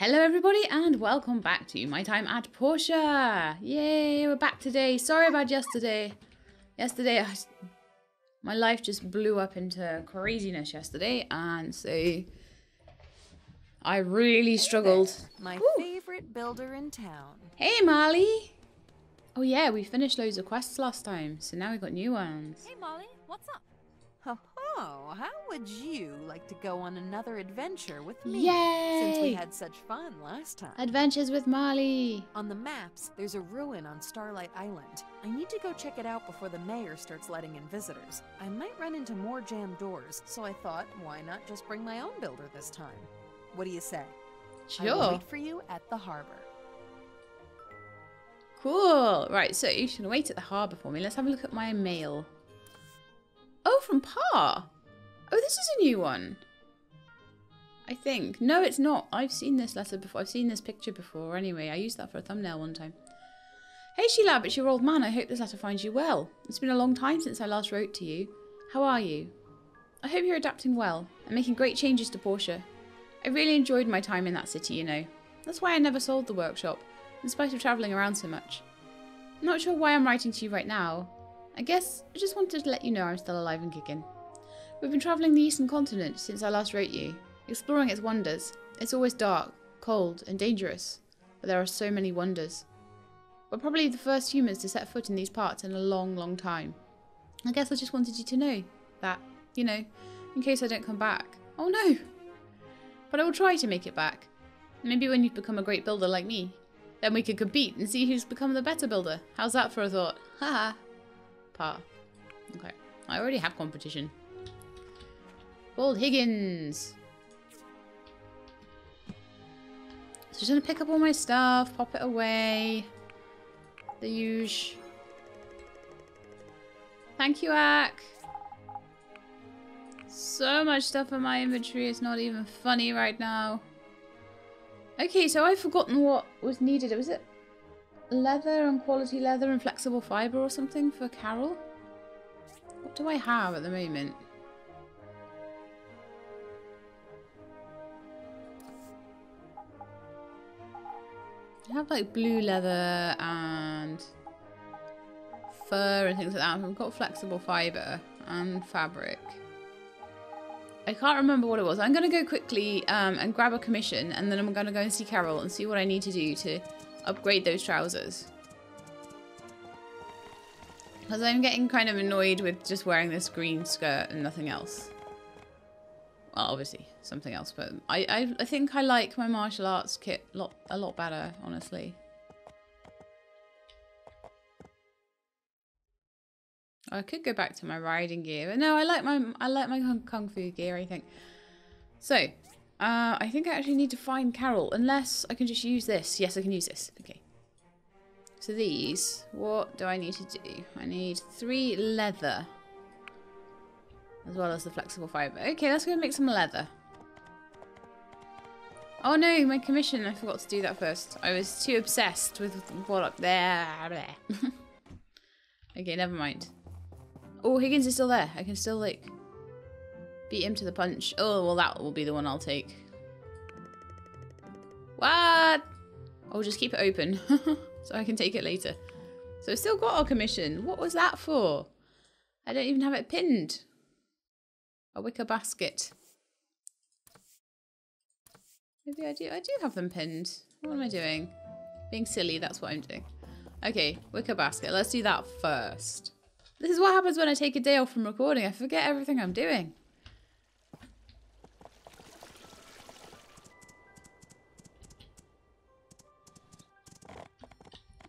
Hello everybody and welcome back to my time at Portia. Yay, we're back today. Sorry about yesterday. My life just blew up into craziness yesterday, and so I really struggled. My favorite builder in town. Hey Mali. Oh yeah, we finished loads of quests last time, so now we've got new ones. Hey Mali, what's up? Oh, how would you like to go on another adventure with me? Yay! Since we had such fun last time. Adventures with Mali. On the maps, there's a ruin on Starlight Island. I need to go check it out before the mayor starts letting in visitors. I might run into more jammed doors, so I thought, why not just bring my own builder this time? What do you say? Sure. I will wait for you at the harbor. Cool. Right, so you should wait at the harbor for me. Let's have a look at my mail. Oh, from Pa. Oh, this is a new one. I think. No, it's not. I've seen this letter before. I've seen this picture before anyway. I used that for a thumbnail one time. Hey, Shelab, it's your old man. I hope this letter finds you well. It's been a long time since I last wrote to you. How are you? I hope you're adapting well and making great changes to Portia. I really enjoyed my time in that city, you know. That's why I never sold the workshop, in spite of travelling around so much. I'm not sure why I'm writing to you right now. I guess I just wanted to let you know I'm still alive and kicking. We've been travelling the eastern continent since I last wrote you, exploring its wonders. It's always dark, cold and dangerous, but there are so many wonders. We're probably the first humans to set foot in these parts in a long, long time. I guess I just wanted you to know that, you know, in case I don't come back. Oh no! But I will try to make it back. Maybe when you've become a great builder like me, then we could compete and see who's become the better builder. How's that for a thought? Haha. Okay, I already have competition. Old Higgins. So just gonna pick up all my stuff, pop it away. The huge. Thank you, Ack. So much stuff in my inventory, it's not even funny right now. Okay, so I've forgotten what was needed. Was it leather and quality leather and flexible fibre or something for Carol? What do I have at the moment? I have like blue leather and fur and things like that. I've got flexible fibre and fabric. I can't remember what it was. I'm going to go quickly and grab a commission, and then I'm going to go and see Carol and see what I need to do to upgrade those trousers. Because I'm getting kind of annoyed with just wearing this green skirt and nothing else. Well, obviously, something else, but I think I like my martial arts kit a lot better, honestly. I could go back to my riding gear, but no, I like my kung fu gear, I think. So, I think I actually need to find Carol, unless I can just use this. Yes, I can use this. Okay. So these, what do I need to do? I need 3 leather, as well as the flexible fibre. Okay, let's go make some leather. Oh no, my commission, I forgot to do that first. I was too obsessed with what up there. Okay, never mind. Oh, Higgins is still there. I can still, like, beat him to the punch. Oh, well, that will be the one I'll take. What? Oh, just keep it open so I can take it later. So I've still got our commission. What was that for? I don't even have it pinned. A wicker basket. Maybe I do. I do have them pinned. What am I doing? Being silly, that's what I'm doing. Okay, wicker basket. Let's do that first. This is what happens when I take a day off from recording. I forget everything I'm doing.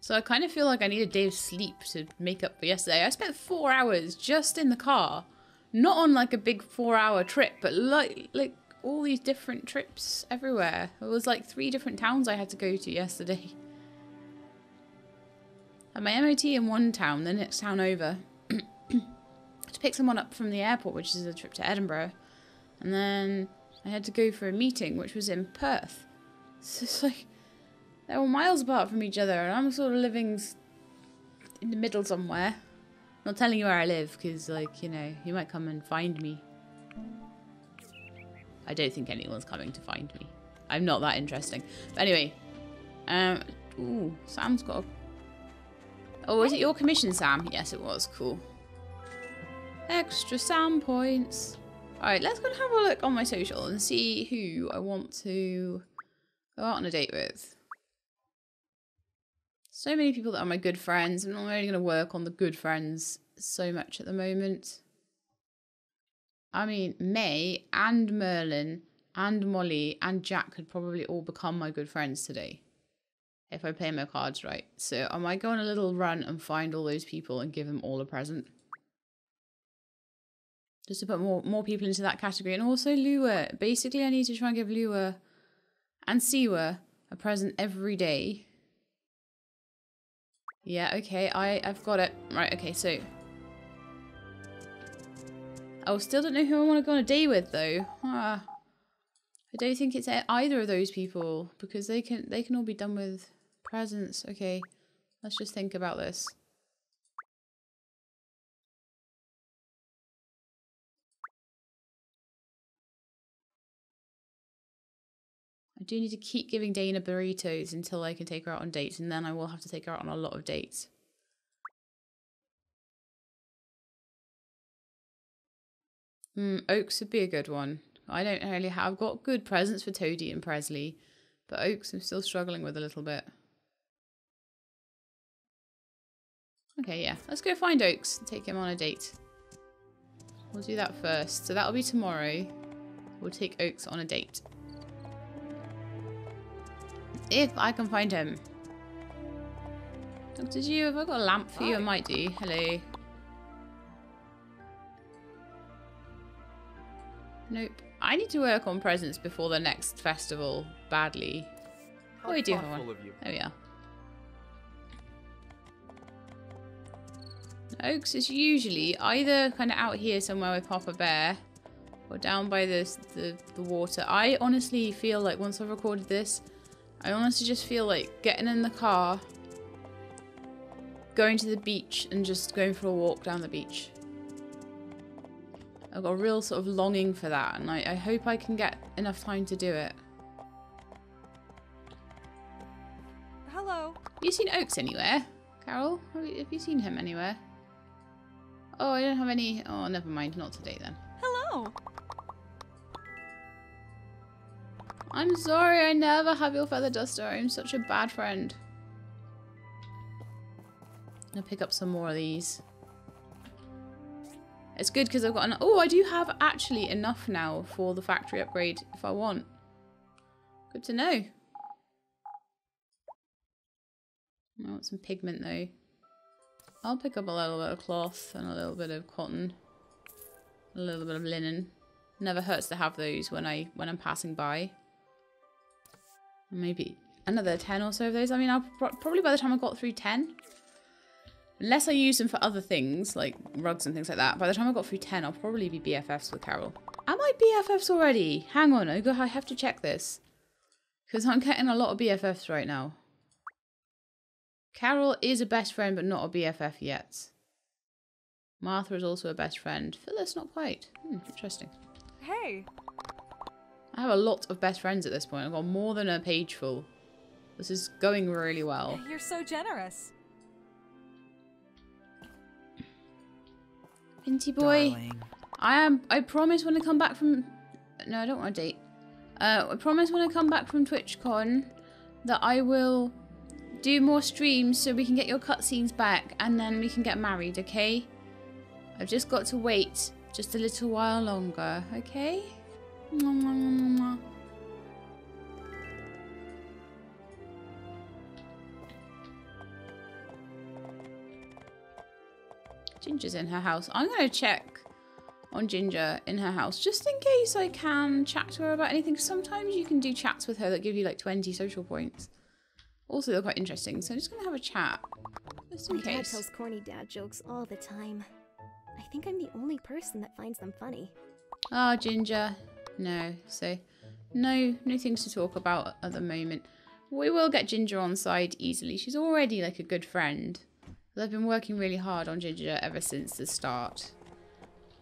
So I kind of feel like I need a day of sleep to make up for yesterday. I spent 4 hours just in the car. Not on like a big 4-hour trip, but like all these different trips everywhere. It was like 3 different towns I had to go to yesterday. Had my MOT in one town, the next town over. To pick someone up from the airport, which is a trip to Edinburgh. And then I had to go for a meeting, which was in Perth. So it's like, they were miles apart from each other, and I'm sort of living in the middle somewhere. I'm not telling you where I live, because, like, you know, you might come and find me. I don't think anyone's coming to find me. I'm not that interesting. But anyway. Ooh, Sam's got a... Oh, is it your commission, Sam? Yes, it was. Cool. Extra Sam points. Alright, let's go and have a look on my social and see who I want to go out on a date with. So many people that are my good friends. I'm only going to work on the good friends so much at the moment. I mean, May and Merlin and Molly and Jack could probably all become my good friends today. If I play my cards right. So I might go on a little run and find all those people and give them all a present. Just to put more people into that category. And also Lua. Basically I need to try and give Lua and Sewa a present every day. Yeah, okay, I've got it. Right, okay, so... I still don't know who I want to go on a date with though. I don't think it's either of those people because they can all be done with presents. Okay, let's just think about this. I do need to keep giving Dana burritos until I can take her out on dates, and then I will have to take her out on a lot of dates. Oaks would be a good one. I don't really have. I've got good presents for Toadie and Presley, but Oaks I'm still struggling with a little bit. Okay, yeah. Let's go find Oaks and take him on a date. We'll do that first. So that'll be tomorrow. We'll take Oaks on a date. If I can find him. Dr. G, have I got a lamp for you? I might do. Hello. Nope. I need to work on presents before the next festival badly. Oh, we do have one. There we are. Oaks is usually either kind of out here somewhere with Papa Bear or down by the water. I honestly feel like once I've recorded this, I honestly just feel like getting in the car, going to the beach and just going for a walk down the beach. I've got a real sort of longing for that, and I hope I can get enough time to do it. Hello. Have you seen Oaks anywhere? Carol, have you seen him anywhere? Oh, I don't have any... Oh, never mind. Not today, then. Hello. I'm sorry. I never have your feather duster. I'm such a bad friend. I'll pick up some more of these. It's good because I've got an... Oh, I do have actually enough now for the factory upgrade if I want. Good to know. I want some pigment though. I'll pick up a little bit of cloth and a little bit of cotton. A little bit of linen. Never hurts to have those when I'm passing by. Maybe another 10 or so of those. I mean, I'll probably by the time I got through 10... Unless I use them for other things, like rugs and things like that. By the time I got through 10, I'll probably be BFFs with Carol. Am I BFFs already? Hang on, I have to check this. Because I'm getting a lot of BFFs right now. Carol is a best friend, but not a BFF yet. Martha is also a best friend. Phyllis, not quite. Interesting. Hey. I have a lot of best friends at this point. I've got more than a page full. This is going really well. You're so generous. Pinty boy, darling. I promise when I come back from... No, I don't want to date. I promise when I come back from TwitchCon that I will do more streams so we can get your cutscenes back and then we can get married, okay? I've just got to wait just a little while longer, okay? Ginger's in her house. I'm going to check on Ginger in her house just in case I can chat to her about anything. Sometimes you can do chats with her that give you like 20 social points. Also, they're quite interesting, so I'm just going to have a chat just in case. My dad tells corny dad jokes all the time. I think I'm the only person that finds them funny. Ah, Ginger. No, so no things to talk about at the moment. We will get Ginger on side easily. She's already like a good friend. I've been working really hard on Ginger ever since the start.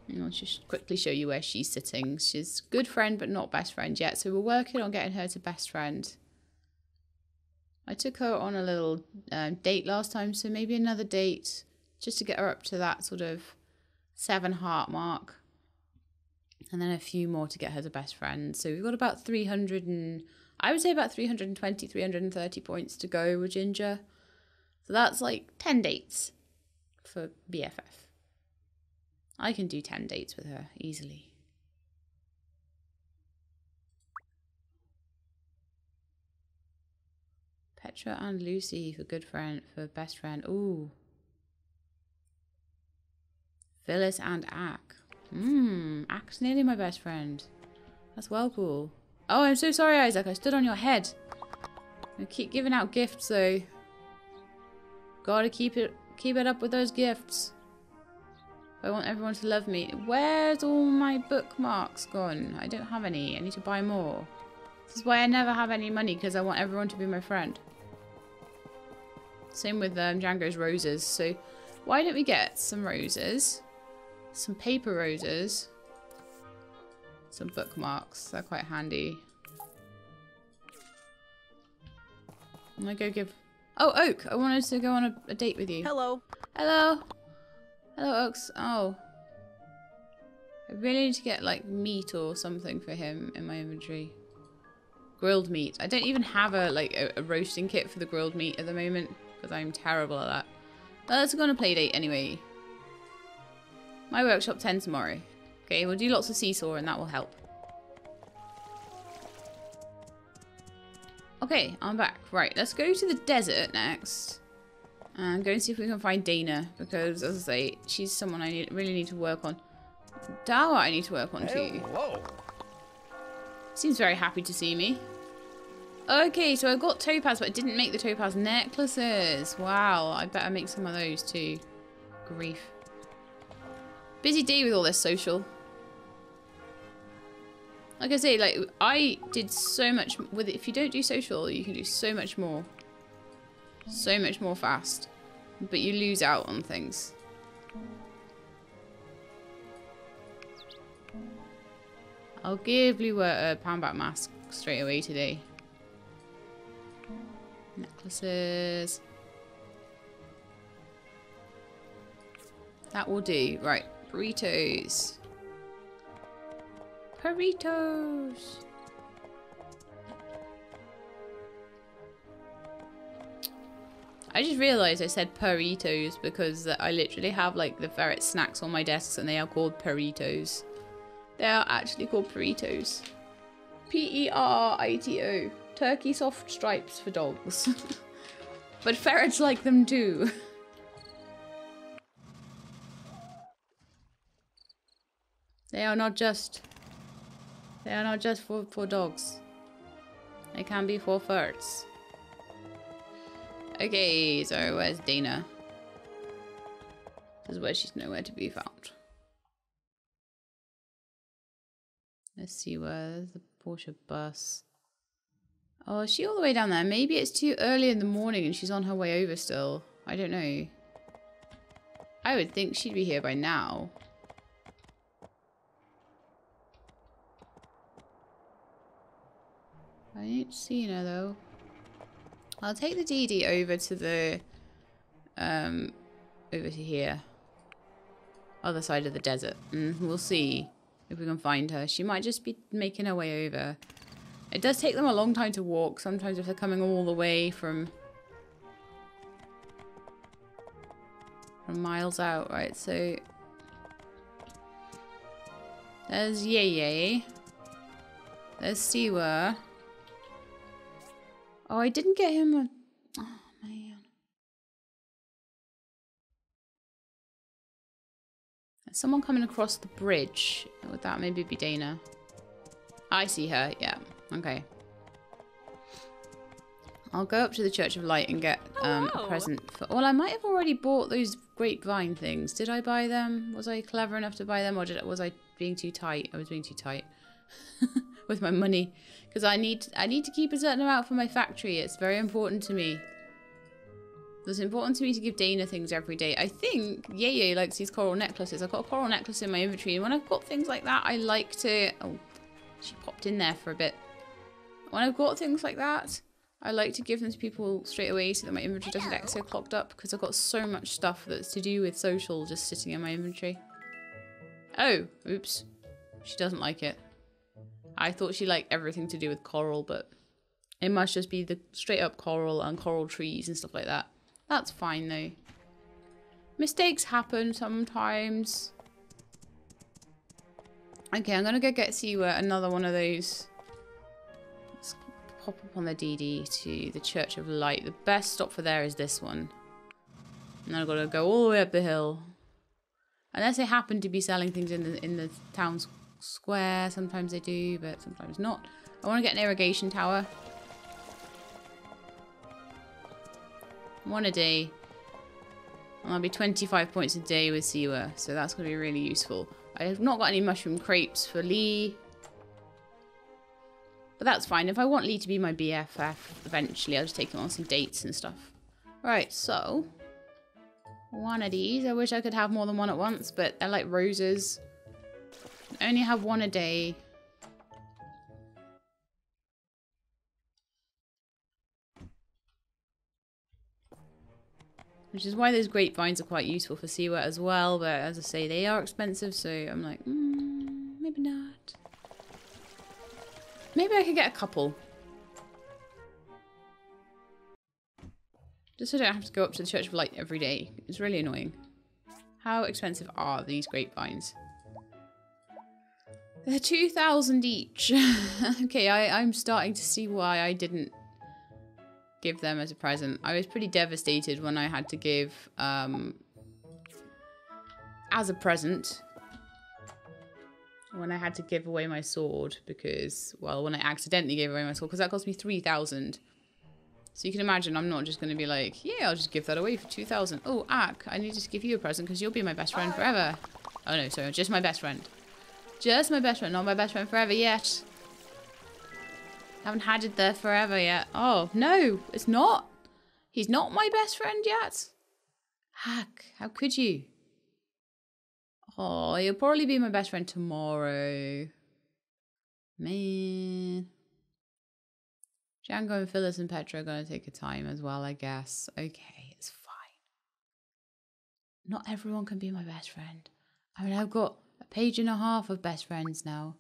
Hang on, just quickly show you where she's sitting. She's good friend, but not best friend yet. So we're working on getting her to best friend. I took her on a little date last time, so maybe another date just to get her up to that sort of 7 heart mark. And then a few more to get her to best friend. So we've got about 300 and... I would say about 320, 330 points to go with Ginger. So that's like 10 dates for BFF. I can do 10 dates with her easily. Petra and Lucy for good friend, for best friend. Ooh. Phyllis and Ack. Ack's nearly my best friend. That's well cool. Oh, I'm so sorry, Isaac. I stood on your head. I keep giving out gifts, though. Gotta keep it up with those gifts. I want everyone to love me. Where's all my bookmarks gone? I don't have any. I need to buy more. This is why I never have any money, because I want everyone to be my friend. Same with Django's roses. So why don't we get some roses? Some paper roses. Some bookmarks. They're quite handy. I'm going to go give... Oh, Oak! I wanted to go on a date with you. Hello. Hello. Hello, Oaks. Oh. I really need to get, like, meat or something for him in my inventory. Grilled meat. I don't even have a roasting kit for the grilled meat at the moment, because I'm terrible at that. But let's go on a play date anyway. My workshop 10 tomorrow. Okay, we'll do lots of seesaw and that will help. Okay, I'm back. Right, let's go to the desert next. And go and see if we can find Dana, because, as I say, she's someone I really need to work on. Dawa I need to work on too. Hello. Seems very happy to see me. Okay, so I got topaz, but I didn't make the topaz necklaces. Wow, I better make some of those too. Grief. Busy day with all this social. Like I say, like, I did so much with it. If you don't do social, you can do so much more. So much more fast, but you lose out on things. I'll give Lua a poundback mask straight away today. Necklaces. That will do. Right, burritos. Burritos! I just realised I said burritos because I literally have like the ferret snacks on my desks and they are called burritos. They are actually called burritos. P-E-R-I-T-O. Turkey soft stripes for dogs. But ferrets like them too. They are not just for dogs. They can be for ferrets. Okay, so where's Dana? This is where she's nowhere to be found. Let's see, where's the Portia bus? Oh, is she all the way down there? Maybe it's too early in the morning and she's on her way over still. I don't know. I would think she'd be here by now. I ain't seen her though. I'll take the DD over to the, over to here. Other side of the desert. And we'll see if we can find her. She might just be making her way over. It does take them a long time to walk. Sometimes if they're coming all the way from miles out, right? So, there's Yeye. There's Sewa. Oh, I didn't get him a... Oh, man. There's someone coming across the bridge. Would that maybe be Dana? I see her, yeah. Okay. I'll go up to the Church of Light and get a present for... Well, I might have already bought those grapevine things. Did I buy them? Was I clever enough to buy them? Or was I being too tight? I was being too tight. With my money, because I need to keep a certain amount for my factory. It's very important to me. It was important to me to give Dana things every day. I think Yeye likes these coral necklaces. I've got a coral necklace in my inventory, and when I've got things like that, I like to... Oh, she popped in there for a bit. When I've got things like that, I like to give them to people straight away so that my inventory doesn't get so clogged up, because I've got so much stuff that's to do with social just sitting in my inventory. Oh, oops. She doesn't like it. I thought she liked everything to do with coral, but it must just be the straight up coral and coral trees and stuff like that. That's fine though. Mistakes happen sometimes. Okay, I'm gonna go get Sewa another one of those. Let's pop up on the DD to the Church of Light. The best stop for there is this one. And then I've got to go all the way up the hill. Unless they happen to be selling things in the town square. Sometimes they do, but sometimes not. I want to get an irrigation tower. One a day. And I'll be 25 points a day with Sewa, so that's going to be really useful. I have not got any mushroom crepes for Lee. But that's fine. If I want Lee to be my BFF eventually, I'll just take him on some dates and stuff. Right, so... one of these. I wish I could have more than one at once, but they're like roses. I only have one a day. Which is why those grapevines are quite useful for Sewa as well, but as I say, they are expensive, so I'm like, maybe not. Maybe I could get a couple. Just so I don't have to go up to the Church of Light every day. It's really annoying. How expensive are these grapevines? They're 2,000 each. Okay, I'm starting to see why I didn't give them as a present. I was pretty devastated when I had to give as a present when I had to give away my sword, because, well, when I accidentally gave away my sword, because that cost me 3,000. So you can imagine I'm not just going to be like, yeah, I'll just give that away for 2,000. Oh, Ack, I need to give you a present because you'll be my best friend forever. Oh no, sorry, just my best friend. Just my best friend, not my best friend forever yet. Haven't had it there forever yet. Oh, no, it's not. He's not my best friend yet. Ack, how could you? Oh, he'll probably be my best friend tomorrow. Man. Django and Phyllis and Petra are going to take a time as well, I guess. Okay, it's fine. Not everyone can be my best friend. I mean, I've got a page and a half of best friends now.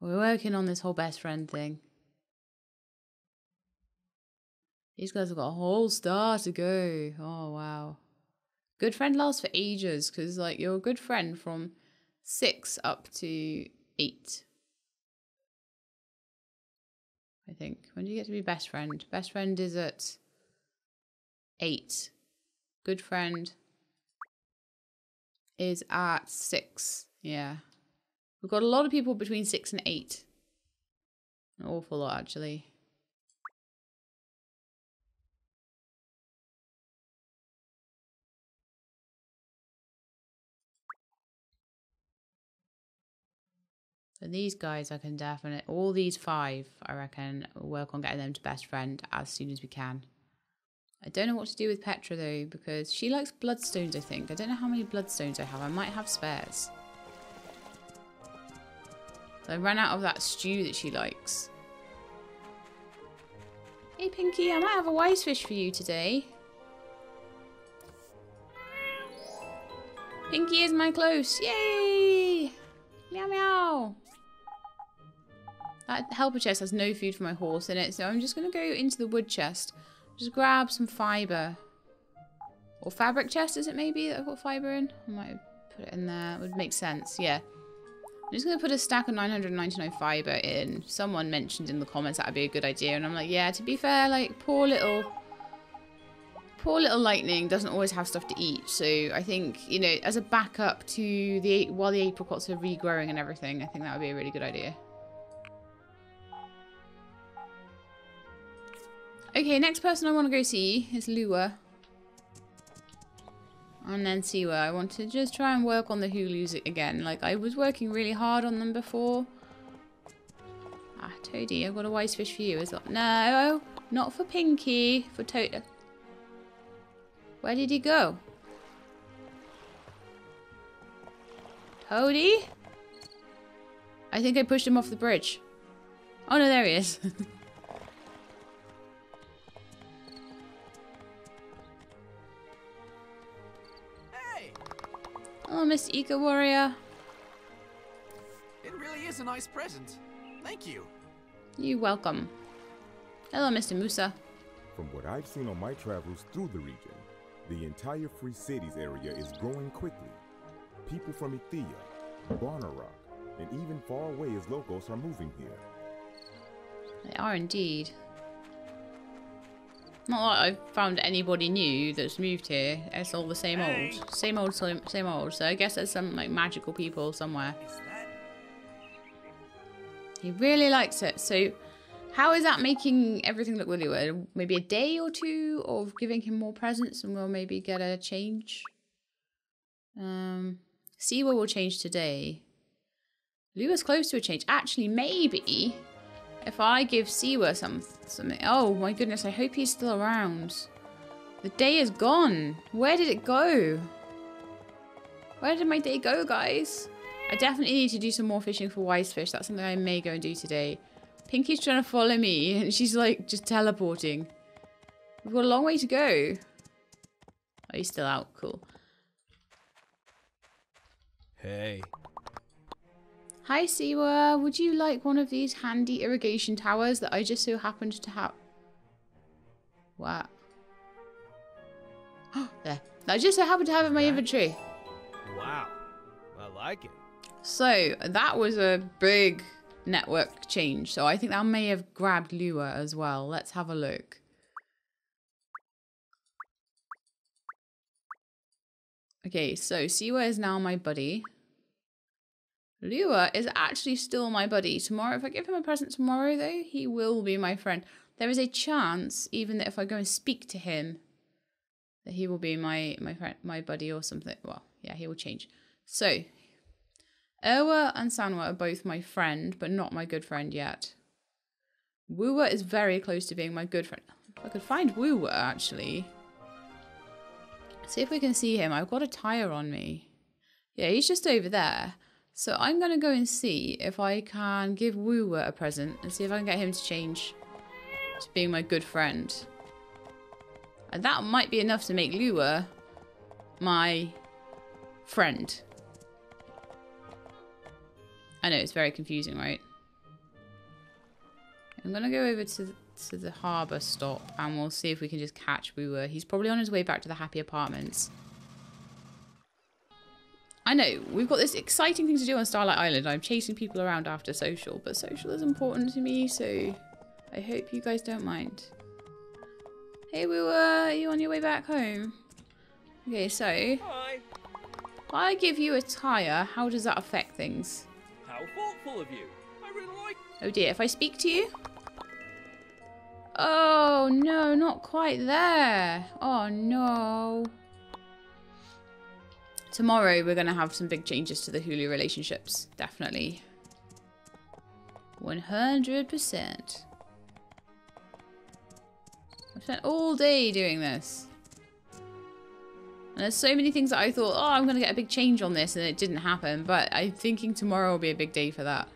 We're working on this whole best friend thing. These guys have got a whole star to go. Oh, wow. Good friend lasts for ages, because, like, you're a good friend from 6 up to 8. I think. When do you get to be best friend? Best friend is at 8. Good friend is at 6. Yeah. We've got a lot of people between 6 and 8. An awful lot, actually. But these guys, I can definitely... all these 5, I reckon, we'll work on getting them to best friend as soon as we can. I don't know what to do with Petra, though, because she likes bloodstones, I think. I don't know how many bloodstones I have. I might have spares. So I ran out of that stew that she likes. Hey, Pinky, I might have a wise fish for you today. Pinky is my close. Yay! Meow, meow. That helper chest has no food for my horse in it, so I'm just going to go into the wood chest. Just grab some fibre. Or fabric chest, is it maybe, that I've got fibre in? I might put it in there. It would make sense, yeah. I'm just going to put a stack of 999 fibre in. Someone mentioned in the comments that would be a good idea, and I'm like, yeah, to be fair, like, poor little Lightning doesn't always have stuff to eat, so I think, you know, as a backup to the, while the apricots are regrowing and everything, I think that would be a really good idea. Okay, next person I want to go see is Lua. And then Sewa. I want to just try and work on the Hulus again. Like, I was working really hard on them before. Ah, Toadie, I've got a wise fish for you as well. No, not for Pinky, for Toadie. Where did he go? Toadie? I think I pushed him off the bridge. Oh no, there he is. Hey. Oh, Miss Eco Warrior. It really is a nice present. Thank you. You're welcome. Hello, Mr. Musa. From what I've seen on my travels through the region, the entire Free Cities area is growing quickly. People from Ethia, Barnarok, and even far away as locals are moving here. They are indeed. Not that I've found anybody new that's moved here. It's all the same old. Same old, same old. So I guess there's some like magical people somewhere. He really likes it. So how is that making everything look really weird? Maybe a day or two of giving him more presents and we'll maybe get a change. Sewa will change today. Lua's close to a change. Actually, maybe if I give Sewa something... Oh my goodness, I hope he's still around. The day is gone. Where did it go? Where did my day go, guys? I definitely need to do some more fishing for wise fish. That's something I may go and do today. Pinky's trying to follow me and she's like just teleporting. We've got a long way to go. Oh, he's still out. Cool. Hey. Hi, Sewa. Would you like one of these handy irrigation towers that I just so happened to have? What? Oh, there. That I just so happened to have in my inventory. Wow. I like it. So, that was a big network change. So, I think that may have grabbed Lua as well. Let's have a look. Okay, so Sewa is now my buddy. Lua is actually still my buddy. Tomorrow, if I give him a present tomorrow, though, he will be my friend. There is a chance, even that if I go and speak to him, that he will be my friend, my buddy or something. Well, yeah, he will change. So, Erwa and Sanwa are both my friend, but not my good friend yet. Wuwa is very close to being my good friend. If I could find Wuwa, actually. See if we can see him. I've got a tire on me. Yeah, he's just over there. So I'm going to go and see if I can give Wuwa a present and see if I can get him to change to being my good friend. And that might be enough to make Lua my friend. I know, it's very confusing, right? I'm going to go over to the harbour stop and we'll see if we can just catch Wuwa. He's probably on his way back to the Happy Apartments. I know, we've got this exciting thing to do on Starlight Island. I'm chasing people around after social, but social is important to me, so I hope you guys don't mind. Hey, Wuwa, are you on your way back home? Okay, so... Hi. If I give you a tire, how does that affect things? How thoughtful of you. I really like... Oh dear, if I speak to you? Oh, no, not quite there. Oh, no... Tomorrow we're going to have some big changes to the Hulu relationships, definitely. 100%. I've spent all day doing this. And there's so many things that I thought, oh, I'm going to get a big change on this, and it didn't happen, but I'm thinking tomorrow will be a big day for that.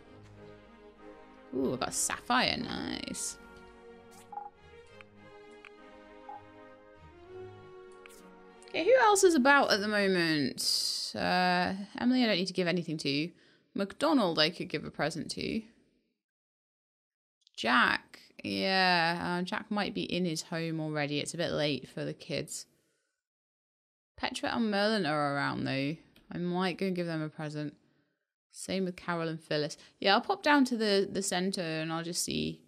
Ooh, I got a sapphire, nice. Okay, who else is about at the moment? Emily, I don't need to give anything to. McDonald, I could give a present to. Jack, yeah. Jack might be in his home already. It's a bit late for the kids. Petra and Merlin are around, though. I might go and give them a present. Same with Carol and Phyllis. Yeah, I'll pop down to the centre and I'll just see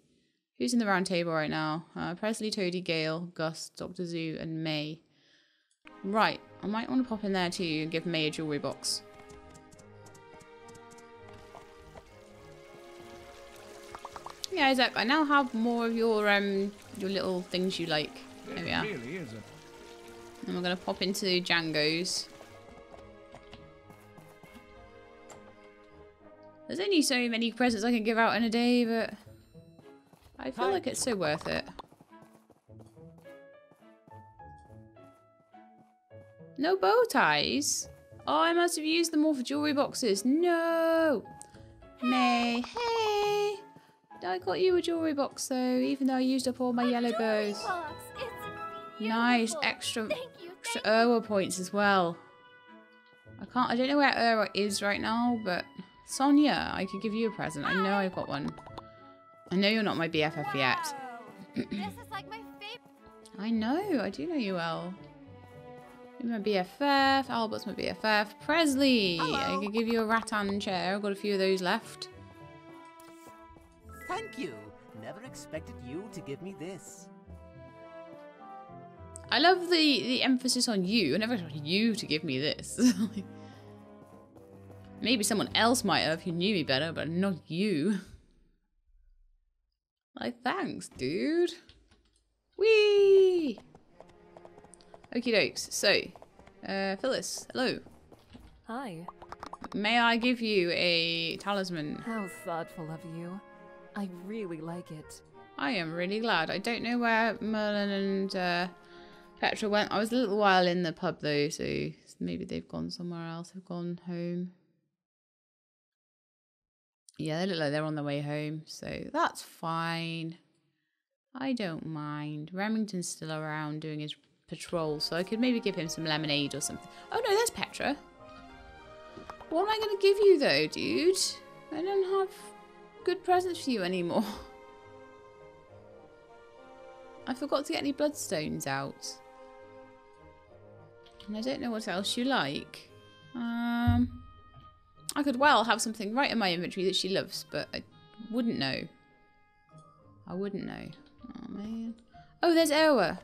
who's in the round table right now. Presley, Toadie, Gale, Gus, Dr. Zoo, and May. Right, I might want to pop in there too and give May a jewellery box. Yeah, Isaac, I now have more of your little things you like. There we are. Really is and we're going to pop into Django's. There's only so many presents I can give out in a day, but I feel like it's so worth it. No bow ties? Oh, I must have used them all for jewelry boxes. No! May. Hey! I got you a jewelry box though, even though I used up all my yellow bows. Nice. Extra Erwa points as well. I don't know where Erwa is right now, but... Sonia, I could give you a present. I know I've got one. I know you're not my BFF yet. This is like my favorite. I know. I do know you well. You're my BFF. Albert's my BFF. Presley, hello. I could give you a rattan chair. I've got a few of those left. Thank you. Never expected you to give me this. I love the emphasis on you. I never expected you to give me this. Maybe someone else might have who knew me better, but not you. Like, thanks, dude. Whee! Okie dokes. So, Phyllis, hello. Hi. May I give you a talisman? How thoughtful of you. I really like it. I am really glad. I don't know where Merlin and Petra went. I was a little while in the pub, though, so maybe they've gone somewhere else. They've gone home. Yeah, they look like they're on their way home, so that's fine. I don't mind. Remington's still around doing his patrol, so I could maybe give him some lemonade or something. Oh no, that's Petra. What am I going to give you though, dude? I don't have good presents for you anymore. I forgot to get any bloodstones out. And I don't know what else you like. I could well have something right in my inventory that she loves, but I wouldn't know. I wouldn't know. Oh, man. Oh, there's Erwa,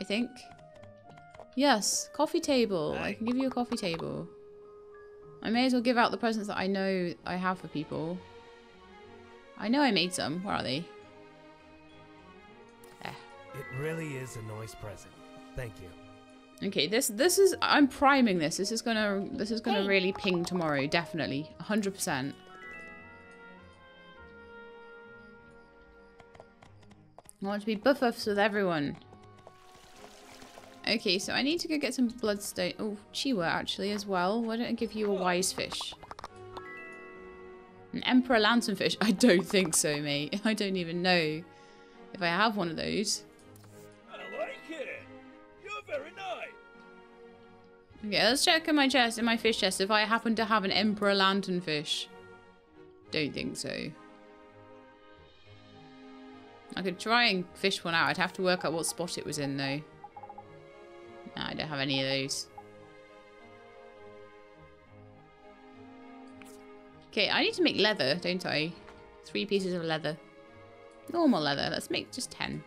I think. Yes, coffee table. I can give you a coffee table. I may as well give out the presents that I know I have for people. I know I made some. Where are they? There. It really is a nice present. Thank you. Okay, this is, I'm priming this. This is gonna really ping tomorrow, definitely. 100%. I want to be BFFs with everyone. Okay, so I need to go get some bloodstone. Oh, Chiwa actually as well. Why don't I give you a wise fish? An emperor lanternfish? I don't think so, mate. I don't even know if I have one of those. Okay, let's check in my chest, in my fish chest, if I happen to have an emperor lanternfish. Don't think so. I could try and fish one out. I'd have to work out what spot it was in, though. No, I don't have any of those. Okay, I need to make leather, don't I? 3 pieces of leather. Normal leather. Let's make just 10.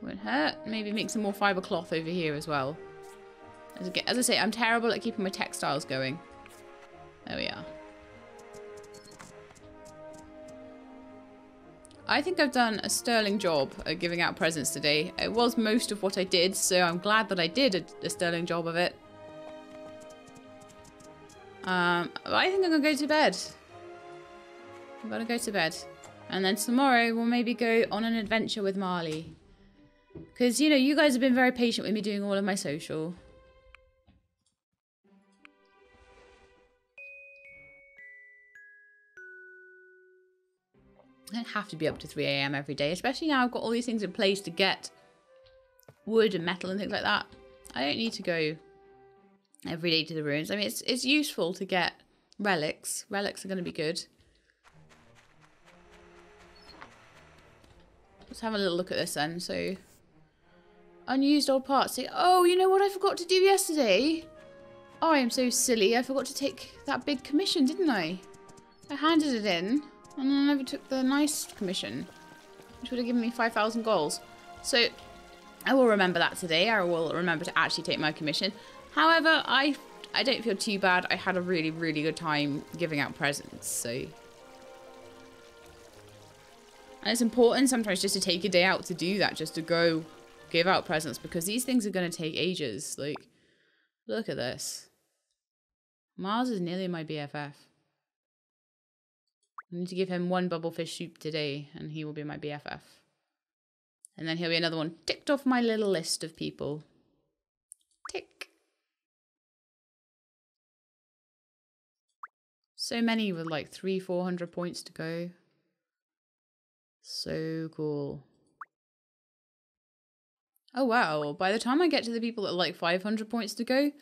Won't hurt. Maybe make some more fibre cloth over here as well. As I say, I'm terrible at keeping my textiles going. There we are. I think I've done a sterling job at giving out presents today. It was most of what I did, so I'm glad that I did a sterling job of it. I think I'm going to go to bed. I'm going to go to bed. And then tomorrow we'll maybe go on an adventure with Mali. Because, you know, you guys have been very patient with me doing all of my social. I don't have to be up to 3 AM every day, especially now I've got all these things in place to get wood and metal and things like that. I don't need to go every day to the ruins. I mean, it's useful to get relics. Relics are going to be good. Let's have a little look at this then. So, unused old parts. Oh, you know what I forgot to do yesterday? Oh, I am so silly. I forgot to take that big commission, didn't I? I handed it in. And I never took the nice commission, which would have given me 5,000 goals. So I will remember that today. I will remember to actually take my commission. However, I don't feel too bad. I had a really, really good time giving out presents. So, and it's important sometimes just to take a day out to do that, just to go give out presents, because these things are going to take ages. Like, look at this. Mars is nearly my BFF. I need to give him 1 bubblefish soup today, and he will be my BFF. And then he'll be another one ticked off my little list of people. Tick, So many with like 300-400 points to go. So cool. Oh wow, by the time I get to the people that are like 500 points to go,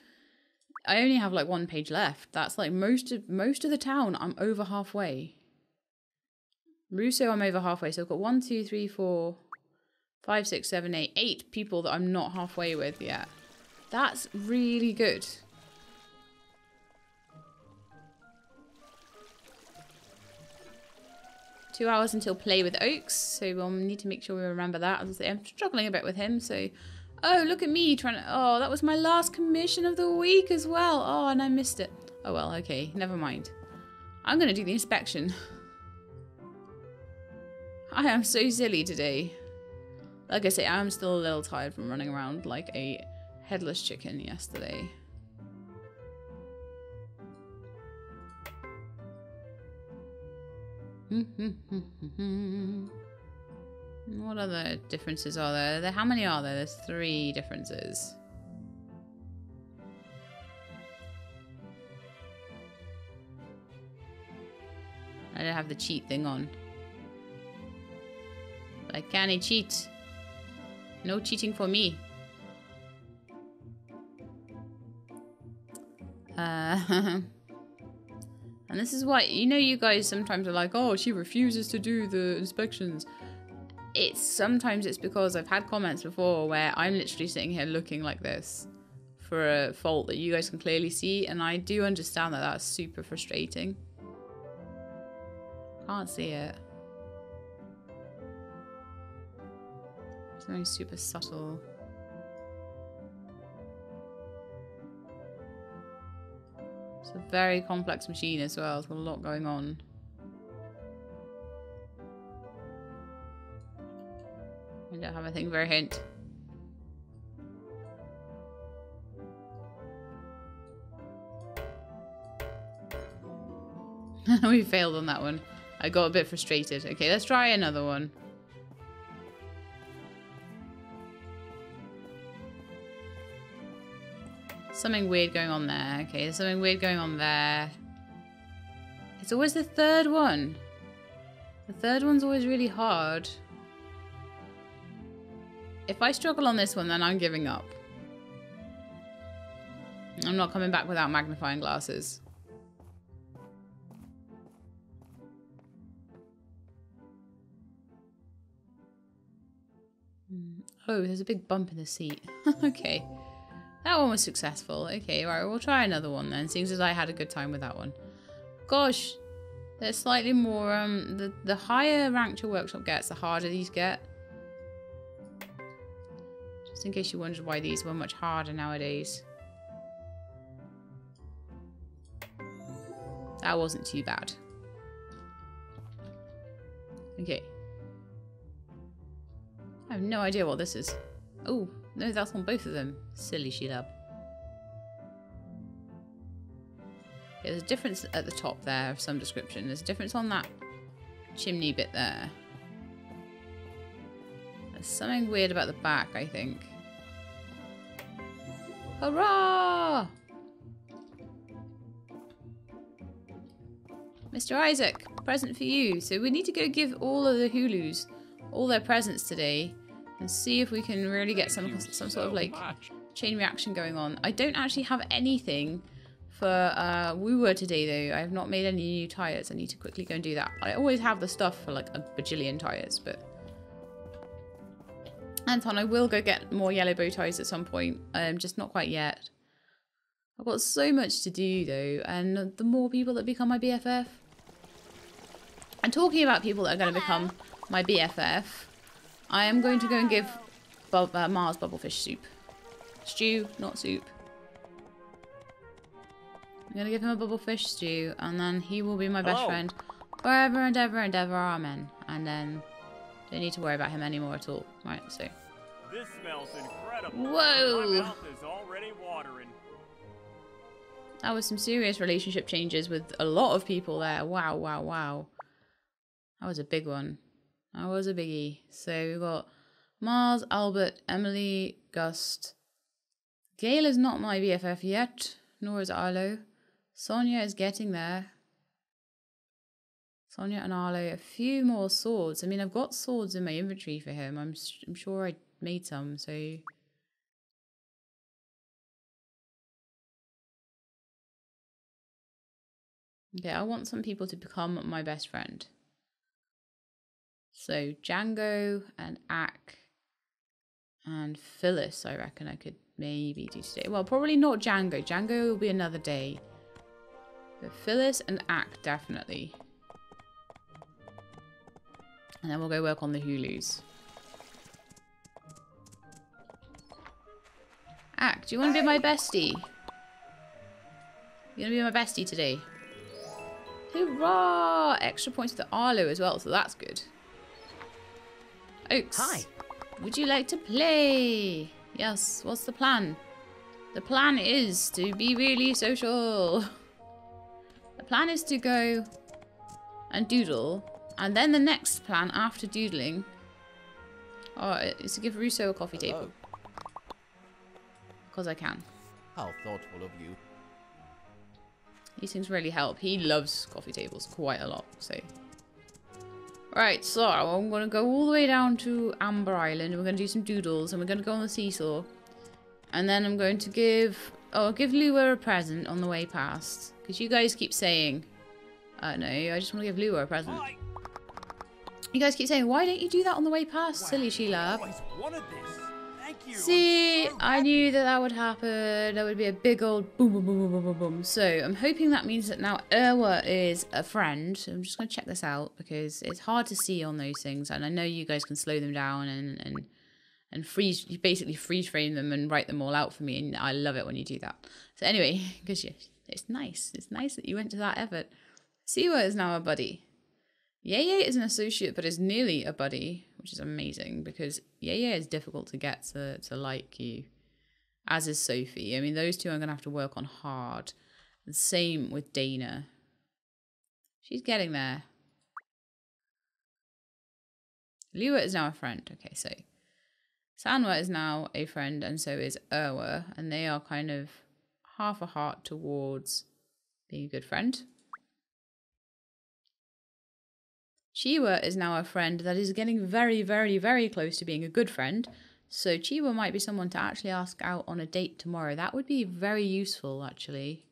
I only have like one page left. That's like most of the town. I'm over halfway. Russo, I'm over halfway. So I've got 1, 2, 3, 4, 5, 6, 7, 8 people that I'm not halfway with yet. That's really good. Two hours until play with Oaks, so we'll need to make sure we remember that. As I say, I'm struggling a bit with him, so... Oh, look at me trying to... Oh, that was my last commission of the week as well. Oh, and I missed it. Oh, well, okay. Never mind. I'm going to do the inspection. I am so silly today. Like I say, I'm still a little tired from running around like a headless chicken yesterday. What other differences are there? How many are there? There's 3 differences. I don't have the cheat thing on. But I can't cheat. No cheating for me. And this is why, you know, you guys sometimes are like, oh, she refuses to do the inspections. Sometimes it's because I've had comments before where I'm literally sitting here looking like this for a fault that you guys can clearly see, and I do understand that that's super frustrating. Can't see it. It's only super subtle. It's a very complex machine as well. There's a lot going on. I don't have anything for a hint. We failed on that one. I got a bit frustrated. Okay, let's try another one. Something weird going on there. Okay, there's something weird going on there. It's always the third one. The third one's always really hard. If I struggle on this one, then I'm giving up. I'm not coming back without magnifying glasses. Oh, there's a big bump in the seat. Okay. That one was successful. Okay, right, we'll try another one then. Seems as I had a good time with that one. Gosh, there's slightly more... the higher ranked your workshop gets, the harder these get. Just in case you wondered why these were much harder nowadays. That wasn't too bad. Okay. I have no idea what this is. Oh. No, that's on both of them. Silly Shelab. Okay, there's a difference at the top there of some description. There's a difference on that chimney bit there. There's something weird about the back, I think. Hurrah! Mr. Isaac, present for you. So we need to go give all of the Hulus all their presents today. And see if we can really get some sort of like chain reaction going on. I don't actually have anything for Wuwa today though. I have not made any new tires. I need to quickly go and do that. I always have the stuff for like a bajillion tires, but Anton, I will go get more yellow bow ties at some point. Just not quite yet. I've got so much to do though, and the more people that become my BFF. And talking about people that are going to become my BFF. I am going to go and give Mars bubblefish soup. Stew, not soup. I'm going to give him a bubblefish stew, and then he will be my best friend forever and ever, amen. And then don't need to worry about him anymore at all. Right, so. This smells incredible. Whoa! My mouth is already watering. That was some serious relationship changes with a lot of people there. Wow, wow, wow. That was a big one. I was a biggie. So we've got Mars, Albert, Emily, Gust. Gail is not my BFF yet, nor is Arlo. Sonia is getting there. Sonia and Arlo, a few more swords. I mean, I've got swords in my inventory for him. I'm sure I made some, so... Okay, I want some people to become my best friend. So, Django and Ack and Phyllis, I reckon I could maybe do today. Well, probably not Django. Django will be another day. But Phyllis and Ack, definitely. And then we'll go work on the Hulus. Ack, do you want to be my bestie? You're going to be my bestie today. Hurrah! Extra points to Arlo as well, so that's good. Oaks. Hi. Would you like to play? Yes, what's the plan? The plan is to be really social. The plan is to go and doodle. And then the next plan after doodling is to give Russo a coffee table. Because I can. How thoughtful of you. These things really help. He loves coffee tables quite a lot, so. Right, so I'm going to go all the way down to Amber Island, and we're going to do some doodles, and we're going to go on the seesaw. And then I'm going to give Lua a present on the way past. Because you guys keep saying, no, I just want to give Lua a present. Hi. You guys keep saying, why don't you do that on the way past, silly Shelab? See, so I knew that would happen. That would be a big old boom, boom, boom, boom, boom, boom. So I'm hoping that means that now Erwa is a friend. I'm just going to check this out because it's hard to see on those things. And I know you guys can slow them down and freeze, you basically freeze frame them and write them all out for me. And I love it when you do that. So anyway, because it's nice. It's nice that you went to that effort. Sewa is now a buddy. Yeye is an associate, but is nearly a buddy, which is amazing because Yeye is difficult to get to like you, as is Sophie. I mean, those two I'm going to have to work on hard. The same with Dana. She's getting there. Lua is now a friend. Okay, so Sanwa is now a friend, and so is Erwa, and they are kind of half a heart towards being a good friend. Chiwa is now a friend that is getting very, very, very close to being a good friend. So Chiwa might be someone to actually ask out on a date tomorrow. That would be very useful, actually.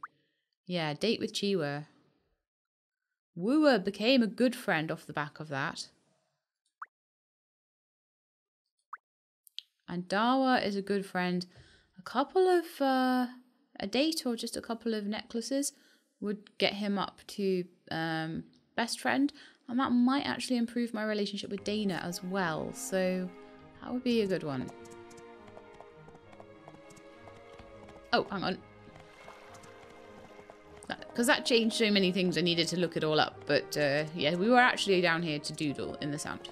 Yeah, date with Chiwa. Wuwa became a good friend off the back of that. And Dawa is a good friend. A couple of... a date or just a couple of necklaces would get him up to best friend. And that might actually improve my relationship with Dana as well. So that would be a good one. Oh, hang on. Because that changed so many things, I needed to look it all up. But yeah, we were actually down here to doodle in the sand.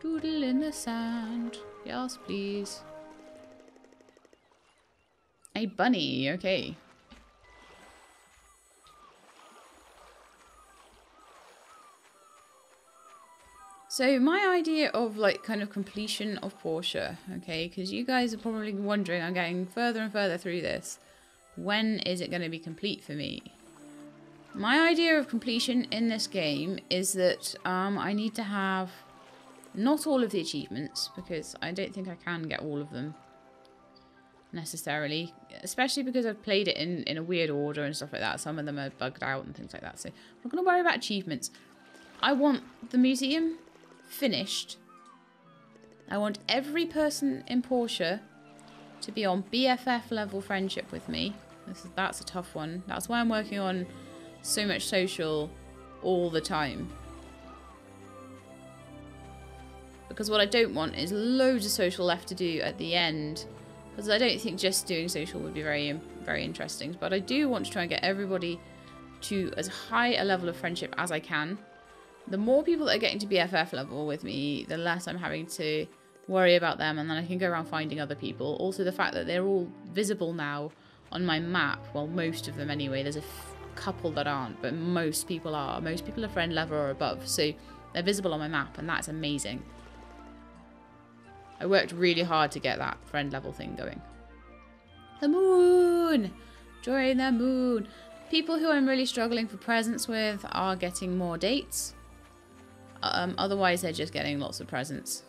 Doodle in the sand. Yes, please. A bunny, okay. So my idea of like kind of completion of Portia, okay, because you guys are probably wondering, I'm getting further and further through this, when is it going to be complete for me? My idea of completion in this game is that I need to have not all of the achievements, because I don't think I can get all of them necessarily, especially because I've played it in a weird order and stuff like that. Some of them are bugged out and things like that, so I'm not going to worry about achievements. I want the museum finished. I want every person in Portia to be on BFF level friendship with me. That's a tough one. That's why I'm working on so much social all the time. Because what I don't want is loads of social left to do at the end. Because I don't think just doing social would be very, very interesting. But I do want to try and get everybody to as high a level of friendship as I can. The more people that are getting to BFF level with me, the less I'm having to worry about them, and then I can go around finding other people. Also, the fact that they're all visible now on my map, well, most of them anyway, there's a couple that aren't, but most people are. Most people are friend level or above, so they're visible on my map, and that's amazing. I worked really hard to get that friend level thing going. The moon! Join the moon! People who I'm really struggling for presents with are getting more dates. Otherwise, they're just getting lots of presents.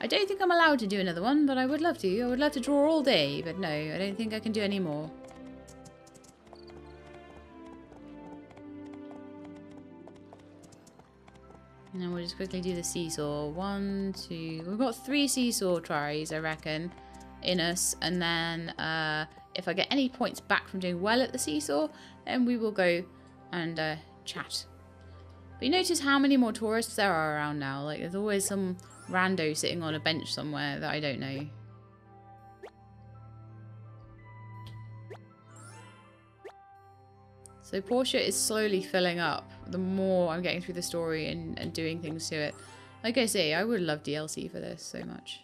I don't think I'm allowed to do another one, but I would love to. I would love to draw all day, but no, I don't think I can do any more. And then we'll just quickly do the seesaw. One, two... We've got 3 seesaw tries, I reckon, in us. And then if I get any points back from doing well at the seesaw, then we will go and chat. But you notice how many more tourists there are around now. Like, there's always some rando sitting on a bench somewhere that I don't know. So Portia is slowly filling up the more I'm getting through the story and doing things to it. Like I say, I would love DLC for this so much.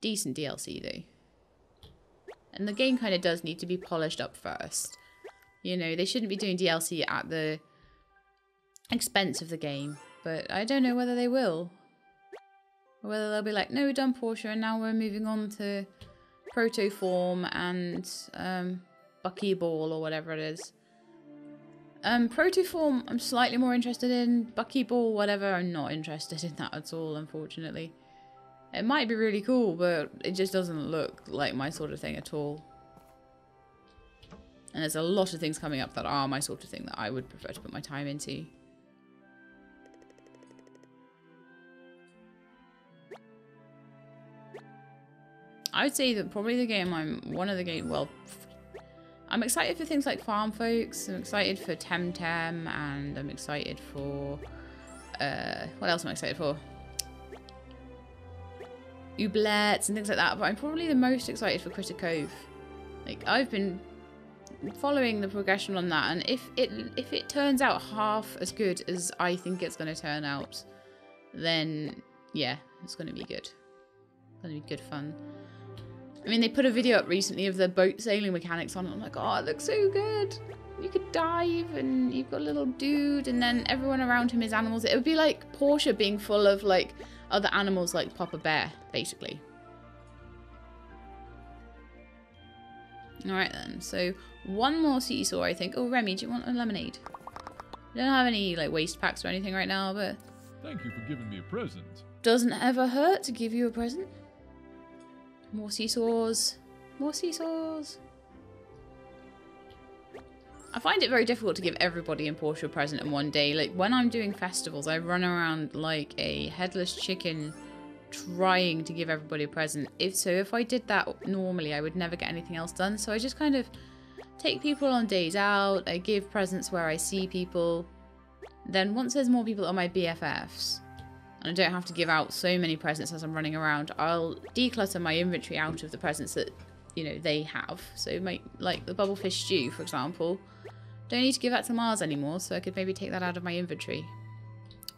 Decent DLC though. And the game kind of does need to be polished up first. You know, they shouldn't be doing DLC at the expense of the game. But I don't know whether they will. Or whether they'll be like, no, we've done Portia and now we're moving on to Protoform and Buckyball or whatever it is. Protoform I'm slightly more interested in. Buckyball, whatever, I'm not interested in that at all, unfortunately. It might be really cool, but it just doesn't look like my sort of thing at all. And there's a lot of things coming up that are my sort of thing that I would prefer to put my time into. I would say that probably the game I'm excited for things like Farm Folks, I'm excited for Temtem, and I'm excited for, what else am I excited for? Oubliettes and things like that, but I'm probably the most excited for Critter Cove. Like, I've been following the progression on that, and if it turns out half as good as I think it's going to turn out, then, yeah, it's going to be good. It's going to be good fun. I mean, they put a video up recently of the boat sailing mechanics on it. I'm like, oh, it looks so good. You could dive and you've got a little dude and then everyone around him is animals. It would be like Portia being full of, like, other animals like Papa Bear, basically. All right, then. So one more seesaw, I think. Oh, Remy, do you want a lemonade? I don't have any, like, waste packs or anything right now, but... Thank you for giving me a present. Doesn't ever hurt to give you a present. More seesaws. More seesaws. I find it very difficult to give everybody in Portia a present in one day. Like, when I'm doing festivals, I run around like a headless chicken trying to give everybody a present. If I did that normally, I would never get anything else done. So I just kind of take people on days out. I give presents where I see people. Then once there's more people that are my BFFs, and I don't have to give out so many presents as I'm running around, I'll declutter my inventory out of the presents that, you know, they have. So, like the bubblefish stew, for example, don't need to give that to Mars anymore, so I could maybe take that out of my inventory.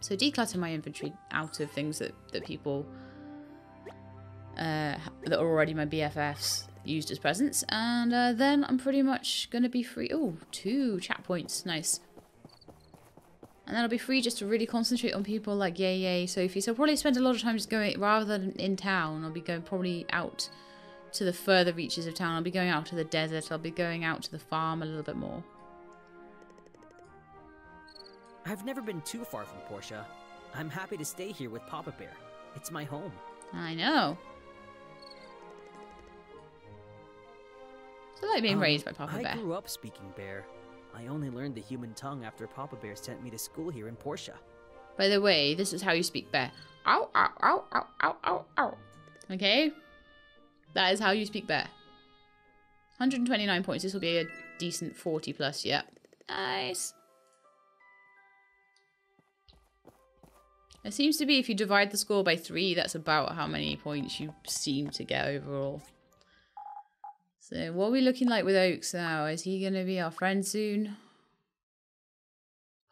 So declutter my inventory out of things that people, that are already my BFFs, used as presents, and then I'm pretty much going to be free. Oh, 2 chat points, nice. And that'll be free just to really concentrate on people like Yeye, Sophie. So I'll probably spend a lot of time just going, rather than in town, I'll be going probably out to the further reaches of town. I'll be going out to the desert. I'll be going out to the farm a little bit more. I've never been too far from Portia. I'm happy to stay here with Papa Bear. It's my home. I know. So I like being raised by Papa Bear. I grew up speaking bear. I only learned the human tongue after Papa Bear sent me to school here in Portia. By the way, this is how you speak bear. Ow, ow, ow, ow, ow, ow, ow. Okay? That is how you speak bear. 129 points. This will be a decent 40 plus. Yep. Nice. It seems to be if you divide the score by 3, that's about how many points you seem to get overall. So what are we looking like with Oaks now? Is he going to be our friend soon?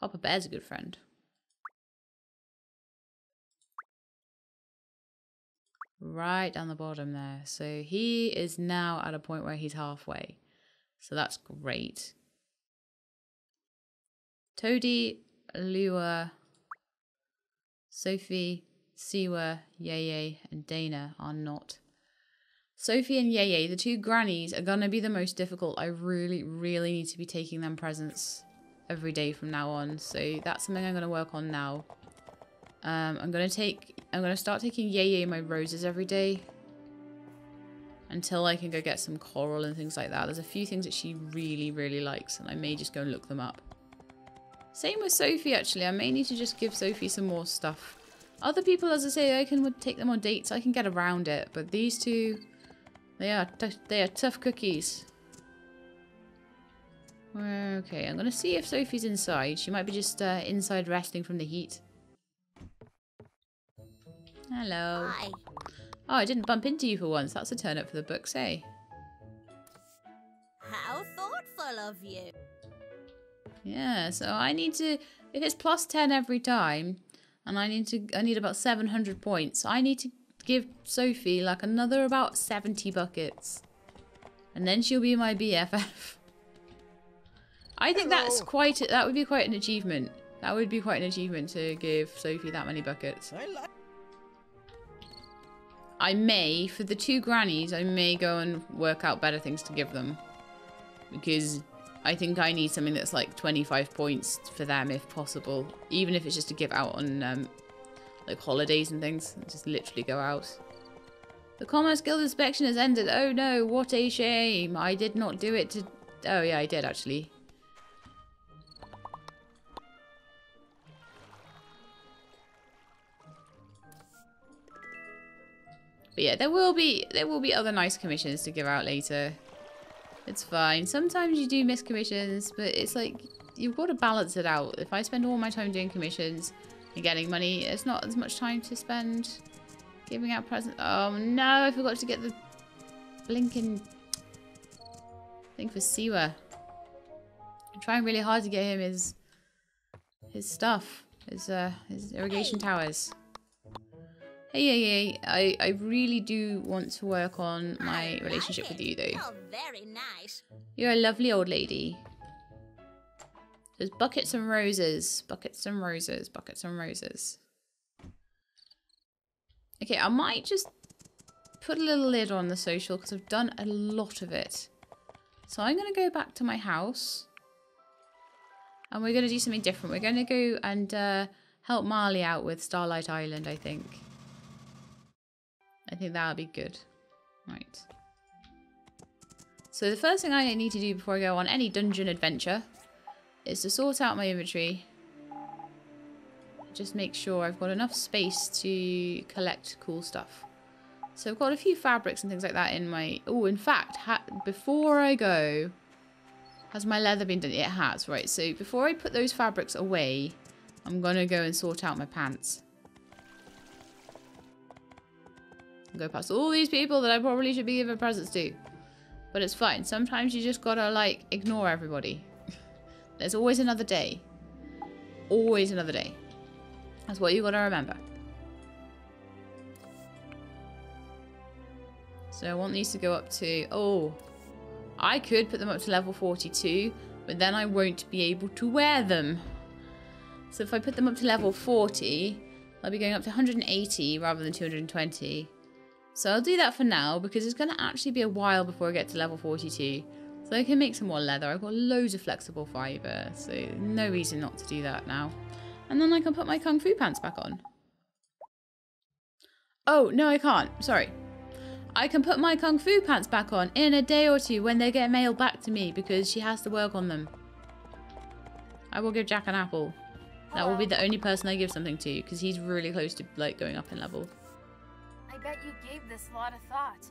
Papa Bear's a good friend. Right down the bottom there. So he is now at a point where he's halfway. So that's great. Toadie, Lua, Sophie, Sewa, Yeye, and Dana are not. Sophie and Yeye, the two grannies, are gonna be the most difficult. I really, really need to be taking them presents every day from now on. So that's something I'm gonna work on now. I'm gonna start taking Yeye my roses every day until I can go get some coral and things like that. There's a few things that she really, really likes, and I may just go and look them up. Same with Sophie, actually. I may need to just give Sophie some more stuff. Other people, as I say, I can take them on dates. I can get around it. But these two, they are tough cookies. Okay, I'm gonna see if Sophie's inside. She might be just inside resting from the heat. Hello. Hi. Oh, I didn't bump into you for once. That's a turn up for the books, eh? How thoughtful of you. Yeah, so I need to... If it's plus 10 every time, and I need about 700 points, I need to give Sophie, like, another about 70 buckets. And then she'll be my BFF. I think that's quite... That would be quite an achievement. That would be quite an achievement to give Sophie that many buckets. I may, for the two grannies, I may go and work out better things to give them. Because I think I need something that's like 25 points for them if possible. Even if it's just to give out on like holidays and things. Just literally go out. The Commerce Guild inspection has ended. Oh no, what a shame. I did not do it to... Oh yeah, I did actually. But yeah, there will be other nice commissions to give out later. It's fine. Sometimes you do miss commissions, but it's like you've got to balance it out. If I spend all my time doing commissions and getting money, it's not as much time to spend giving out presents. Oh no, I forgot to get the blinking thing for Sewa. I'm trying really hard to get him his stuff, his irrigation towers. Hey, I really do want to work on my relationship with you, though. You're very nice. You're a lovely old lady. There's buckets and roses. Buckets and roses. Buckets and roses. Okay, I might just put a little lid on the social because I've done a lot of it. So I'm going to go back to my house. And we're going to do something different. We're going to go and help Mali out with Starlight Island, I think. I think that'll be good. Right. So the first thing I need to do before I go on any dungeon adventure is to sort out my inventory. Just make sure I've got enough space to collect cool stuff. So I've got a few fabrics and things like that in my... Oh, in fact, before I go... Has my leather been done? It has, right. So before I put those fabrics away, I'm going to go and sort out my pants. Go past all these people that I probably should be giving presents to. But it's fine. Sometimes you just gotta, like, ignore everybody. There's always another day. Always another day. That's what you gotta remember. So I want these to go up to... Oh. I could put them up to level 42. But then I won't be able to wear them. So if I put them up to level 40... I'll be going up to 180 rather than 220. So I'll do that for now because it's going to actually be a while before I get to level 42. So I can make some more leather. I've got loads of flexible fibre, so no reason not to do that now. And then I can put my Kung Fu pants back on. Oh, no I can't. Sorry. I can put my Kung Fu pants back on in a day or two when they get mailed back to me because she has to work on them. I will give Jack an apple. That will be the only person I give something to, because he's really close to, like, going up in level. I bet you gave this a lot of thought.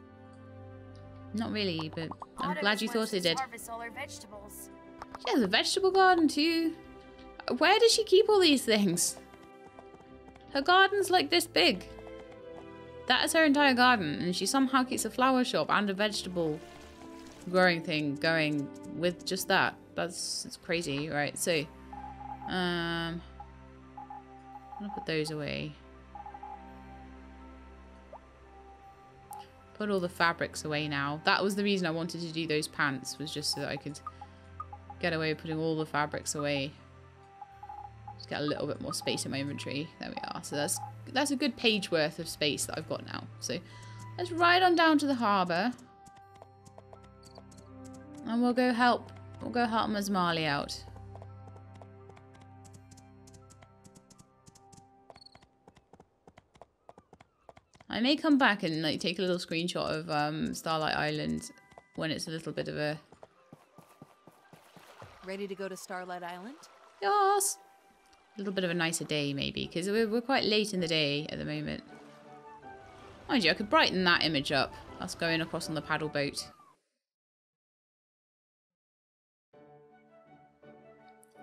Not really, but I'm glad you thought I did. She has a vegetable garden too. Where does she keep all these things? Her garden's like this big. That is her entire garden, and she somehow keeps a flower shop and a vegetable growing thing going with just that. It's crazy, right? So. I'm gonna put those away. Put all the fabrics away now. That was the reason I wanted to do those pants, was just so that I could get away with putting all the fabrics away. Just get a little bit more space in my inventory. There we are. So that's that's a good page worth of space that I've got now. So let's ride on down to the harbour, and we'll go help. We'll go help Ms. Marley out. I may come back and like take a little screenshot of Starlight Island when it's a little bit of a. Ready to go to Starlight Island? Yes. A little bit of a nicer day maybe, because we're quite late in the day at the moment. Mind you, I could brighten that image up. Us going across on the paddle boat.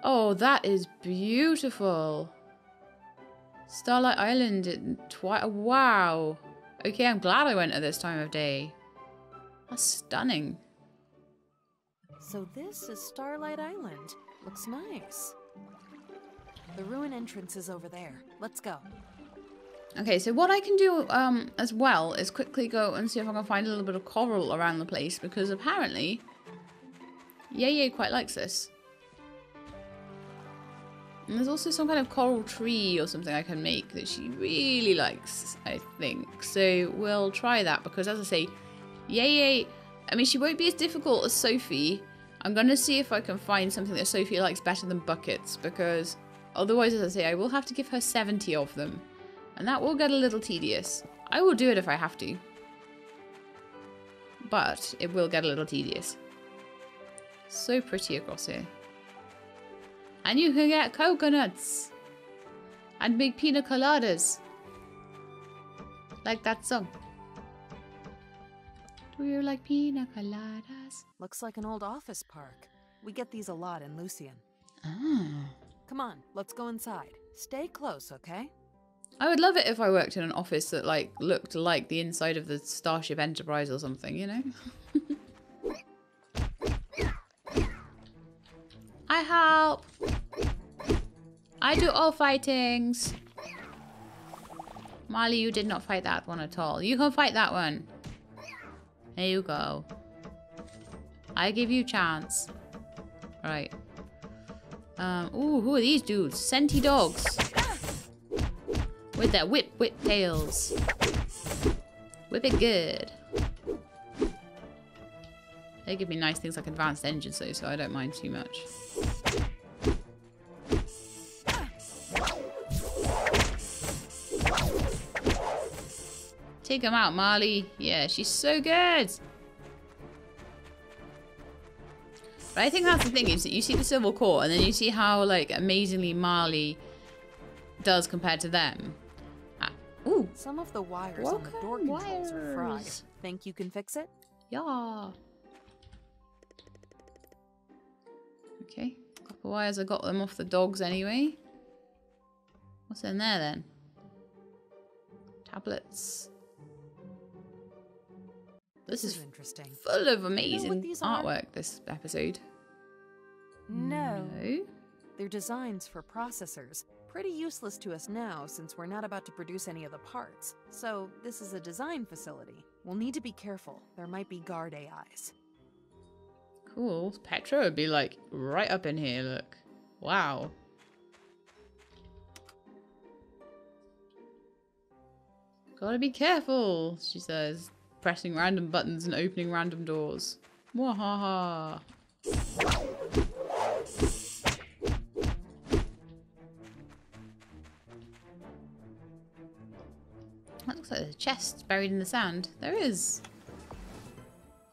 Oh, that is beautiful. Starlight Island, wow. Okay, I'm glad I went at this time of day. That's stunning. So this is Starlight Island. Looks nice. The ruin entrance is over there. Let's go. Okay, so what I can do as well is quickly go and see if I can find a little bit of coral around the place, because apparently Yeye quite likes this. And there's also some kind of coral tree or something I can make that she really likes, I think. So we'll try that, because as I say, Yeye, I mean, she won't be as difficult as Sophie. I'm going to see if I can find something that Sophie likes better than buckets, because otherwise, as I say, I will have to give her 70 of them. And that will get a little tedious. I will do it if I have to. But it will get a little tedious. So pretty across here. And you can get coconuts and big pina coladas, like that song. Do you like pina coladas? Looks like an old office park. We get these a lot in Lucian. Ah. Come on, let's go inside. Stay close, okay? I would love it if I worked in an office that like looked like the inside of the Starship Enterprise or something, you know? I help. I do all fightings. Mali, you did not fight that one at all. You can fight that one. There you go. I give you chance. Right. Ooh, who are these dudes? Scenty dogs. With their whip tails. Whip it good. They give me nice things like advanced engines though, so I don't mind too much. Take them out, Marley. Yeah, she's so good. But I think that's the thing, is that you see the Civil War and then you see how like amazingly Marley does compared to them. Ooh. Some of the wires on the door controls are fried. Think you can fix it? Yeah. Okay, copper wires, I got them off the dogs anyway. What's in there then? Tablets. This is interesting. Full of amazing artwork this episode. No. They're designs for processors. Pretty useless to us now since we're not about to produce any of the parts. So this is a design facility. We'll need to be careful. There might be guard AIs. Cool. Petra would be like right up in here, look. Wow. Gotta be careful, she says, pressing random buttons and opening random doors. Mwahaha. That looks like there's a chest buried in the sand. There is.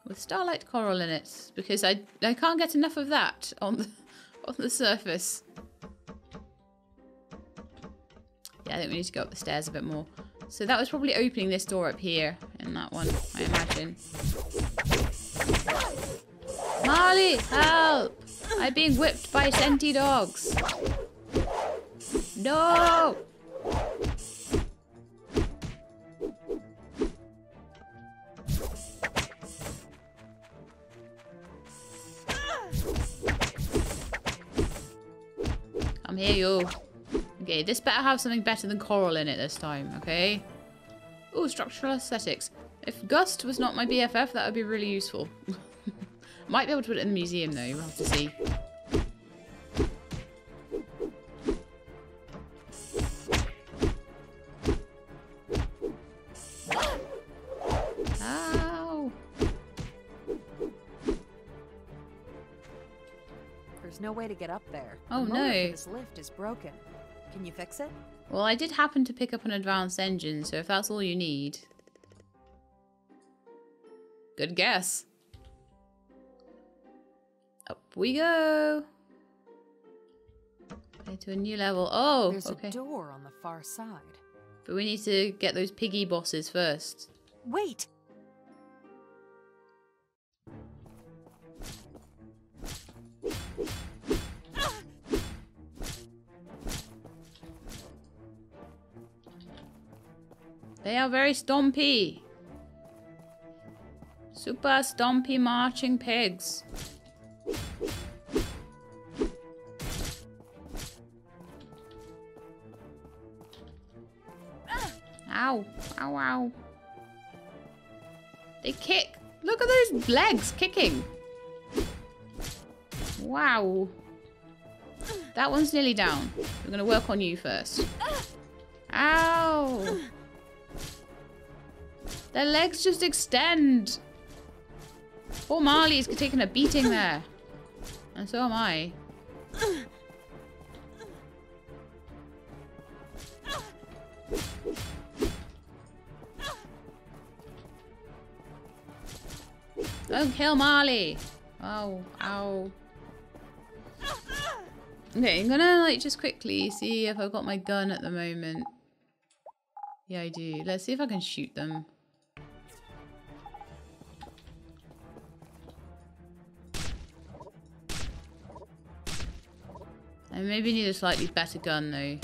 With starlight coral in it, because I can't get enough of that on the surface. Yeah, I think we need to go up the stairs a bit more. So that was probably opening this door up here in that one, I imagine. Marley, help! I'm being whipped by scenty dogs. No! Here you. Okay, this better have something better than coral in it this time, okay? Ooh, structural aesthetics. If Gust was not my BFF, that would be really useful. Might be able to put it in the museum though, we'll have to see. Ow! There's no way to get up there. Oh no! This lift is broken. Can you fix it? Well, I did happen to pick up an advanced engine, so if that's all you need, good guess. Up we go. Okay, to a new level. Oh, there's okay. There's a door on the far side. But we need to get those piggy bosses first. Wait. They are very stompy. Super stompy marching pigs. Ow, ow, ow. They kick. Look at those legs kicking. Wow. That one's nearly down. We're going to work on you first. Ow. Their legs just extend. Poor Marley's taking a beating there. And so am I. Don't kill Marley. Oh, ow. Okay, I'm gonna like just quickly see if I've got my gun at the moment. Yeah, I do. Let's see if I can shoot them. I maybe need a slightly better gun though.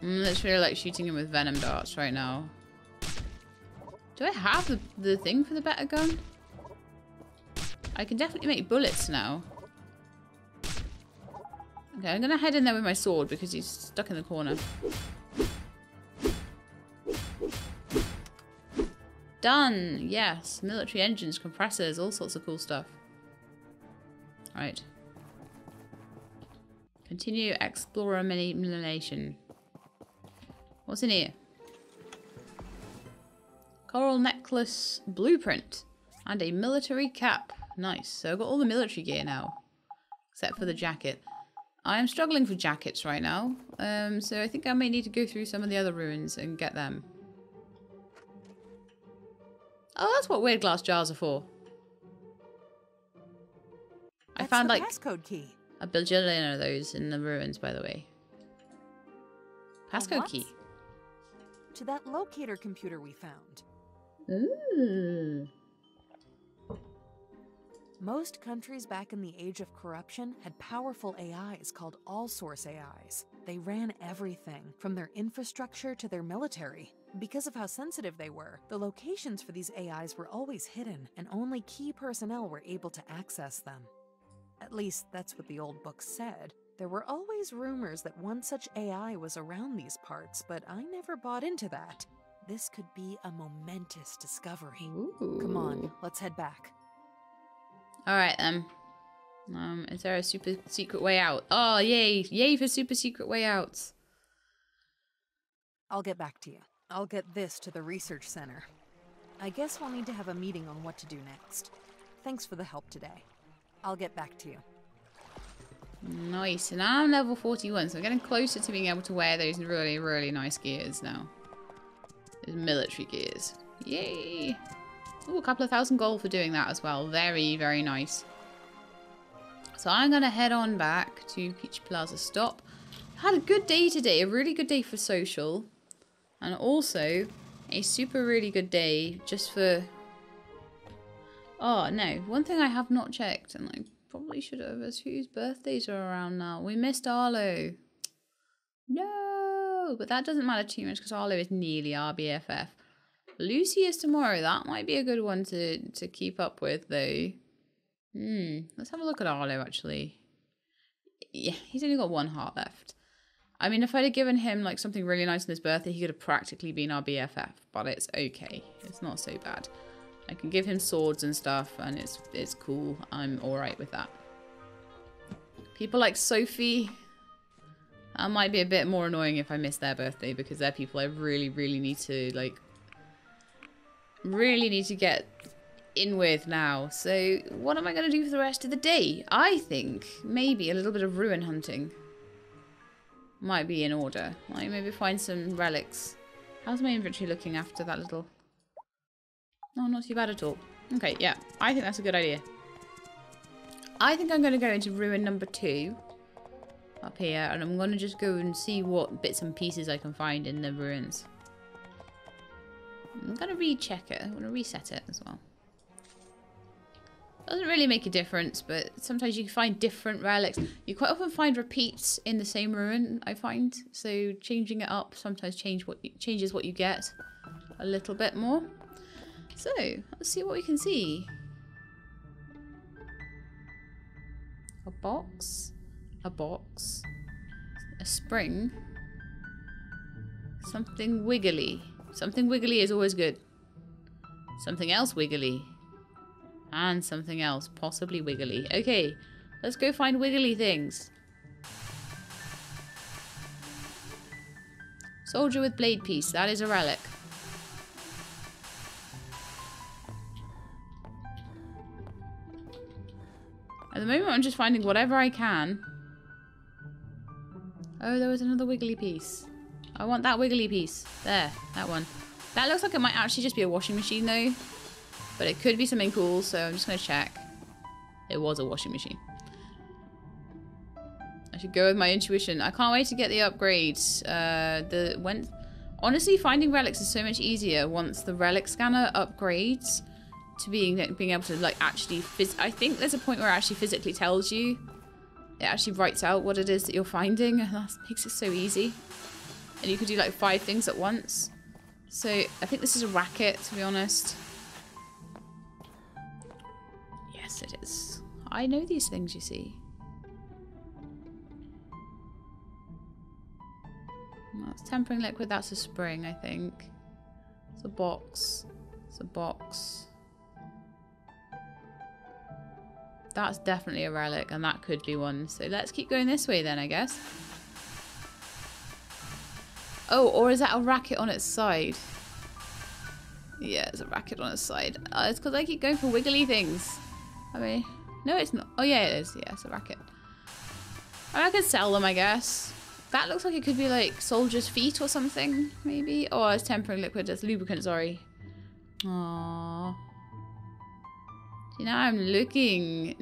That's really like shooting him with venom darts right now. Do I have the thing for the better gun? I can definitely make bullets now. Okay, I'm gonna head in there with my sword because he's stuck in the corner. Done! Yes, military engines, compressors, all sorts of cool stuff. Right. Continue explorer manipulation. What's in here? Coral necklace blueprint and a military cap. Nice. So I've got all the military gear now, except for the jacket. I am struggling for jackets right now, so I think I may need to go through some of the other ruins and get them. Oh, that's what weird glass jars are for. I found like passcode key. A bajillion of those in the ruins, by the way. Passcode key. To that locator computer we found. Ooh. Most countries back in the age of corruption had powerful AIs called all-source AIs. They ran everything, from their infrastructure to their military. Because of how sensitive they were, the locations for these AIs were always hidden, and only key personnel were able to access them. At least, that's what the old book said. There were always rumors that one such AI was around these parts, but I never bought into that. This could be a momentous discovery. Ooh. Come on, let's head back. Alright then. Is there a super secret way out? Oh, yay! Yay for super secret way outs! I'll get back to you. I'll get this to the research center. I guess we'll need to have a meeting on what to do next. Thanks for the help today. I'll get back to you. Nice, and I'm level 41, so I'm getting closer to being able to wear those really, really nice gears now. Those military gears. Yay! Ooh, a couple of thousand gold for doing that as well. Very, very nice. So I'm going to head on back to Peach Plaza Stop. Had a good day today, a really good day for social. And also, a super really good day just for... Oh, no. One thing I have not checked, and I probably should have, is whose birthdays are around now. We missed Arlo. No! But that doesn't matter too much because Arlo is nearly our BFF. Lucy is tomorrow. That might be a good one to keep up with, though. Let's have a look at Arlo, actually. Yeah, he's only got one heart left. I mean, if I'd have given him like something really nice on his birthday, he could have practically been our BFF, but it's okay. It's not so bad. I can give him swords and stuff, and it's cool. I'm alright with that. People like Sophie I might be a bit more annoying if I miss their birthday, because they're people I really, really need to, like, really need to get in with now. So what am I going to do for the rest of the day? I think maybe a little bit of ruin hunting might be in order. Like, maybe find some relics. How's my inventory looking after that little... No, not too bad at all. Okay, yeah, I think that's a good idea. I think I'm going to go into ruin number 2 up here, and I'm going to just go and see what bits and pieces I can find in the ruins. I'm going to recheck it. I'm going to reset it as well. Doesn't really make a difference, but sometimes you find different relics. You quite often find repeats in the same ruin, I find. So changing it up sometimes changes what you get a little bit more. So let's see what we can see. A box, a box, a spring, something wiggly. Something wiggly is always good. Something else wiggly. And something else, possibly wiggly. Okay, let's go find wiggly things. Soldier with blade piece, that is a relic. At the moment I'm just finding whatever I can. Oh, there was another wiggly piece. I want that wiggly piece. There, that one. That looks like it might actually just be a washing machine though. But it could be something cool, so I'm just going to check. It was a washing machine. I should go with my intuition. I can't wait to get the upgrades. Honestly, finding relics is so much easier once the relic scanner upgrades to being able to, like, actually... I think there's a point where it actually physically tells you. It actually writes out what it is that you're finding, and that makes it so easy. And you can do, like, 5 things at once. So I think this is a racket, to be honest. Yes, it is. I know these things, you see. That's tempering liquid. That's a spring, I think. It's a box. It's a box. That's definitely a relic, and that could be one. So let's keep going this way then, I guess. Oh, or is that a racket on its side? Yeah, it's a racket on its side. It's because I keep going for wiggly things. I mean, no, it's not. Oh, yeah, it is. Yeah, it's a racket. I mean, I could sell them, I guess. That looks like it could be, like, soldier's feet or something, maybe. Oh, it's tempering liquid. It's lubricant, sorry. Aww. See, now I'm looking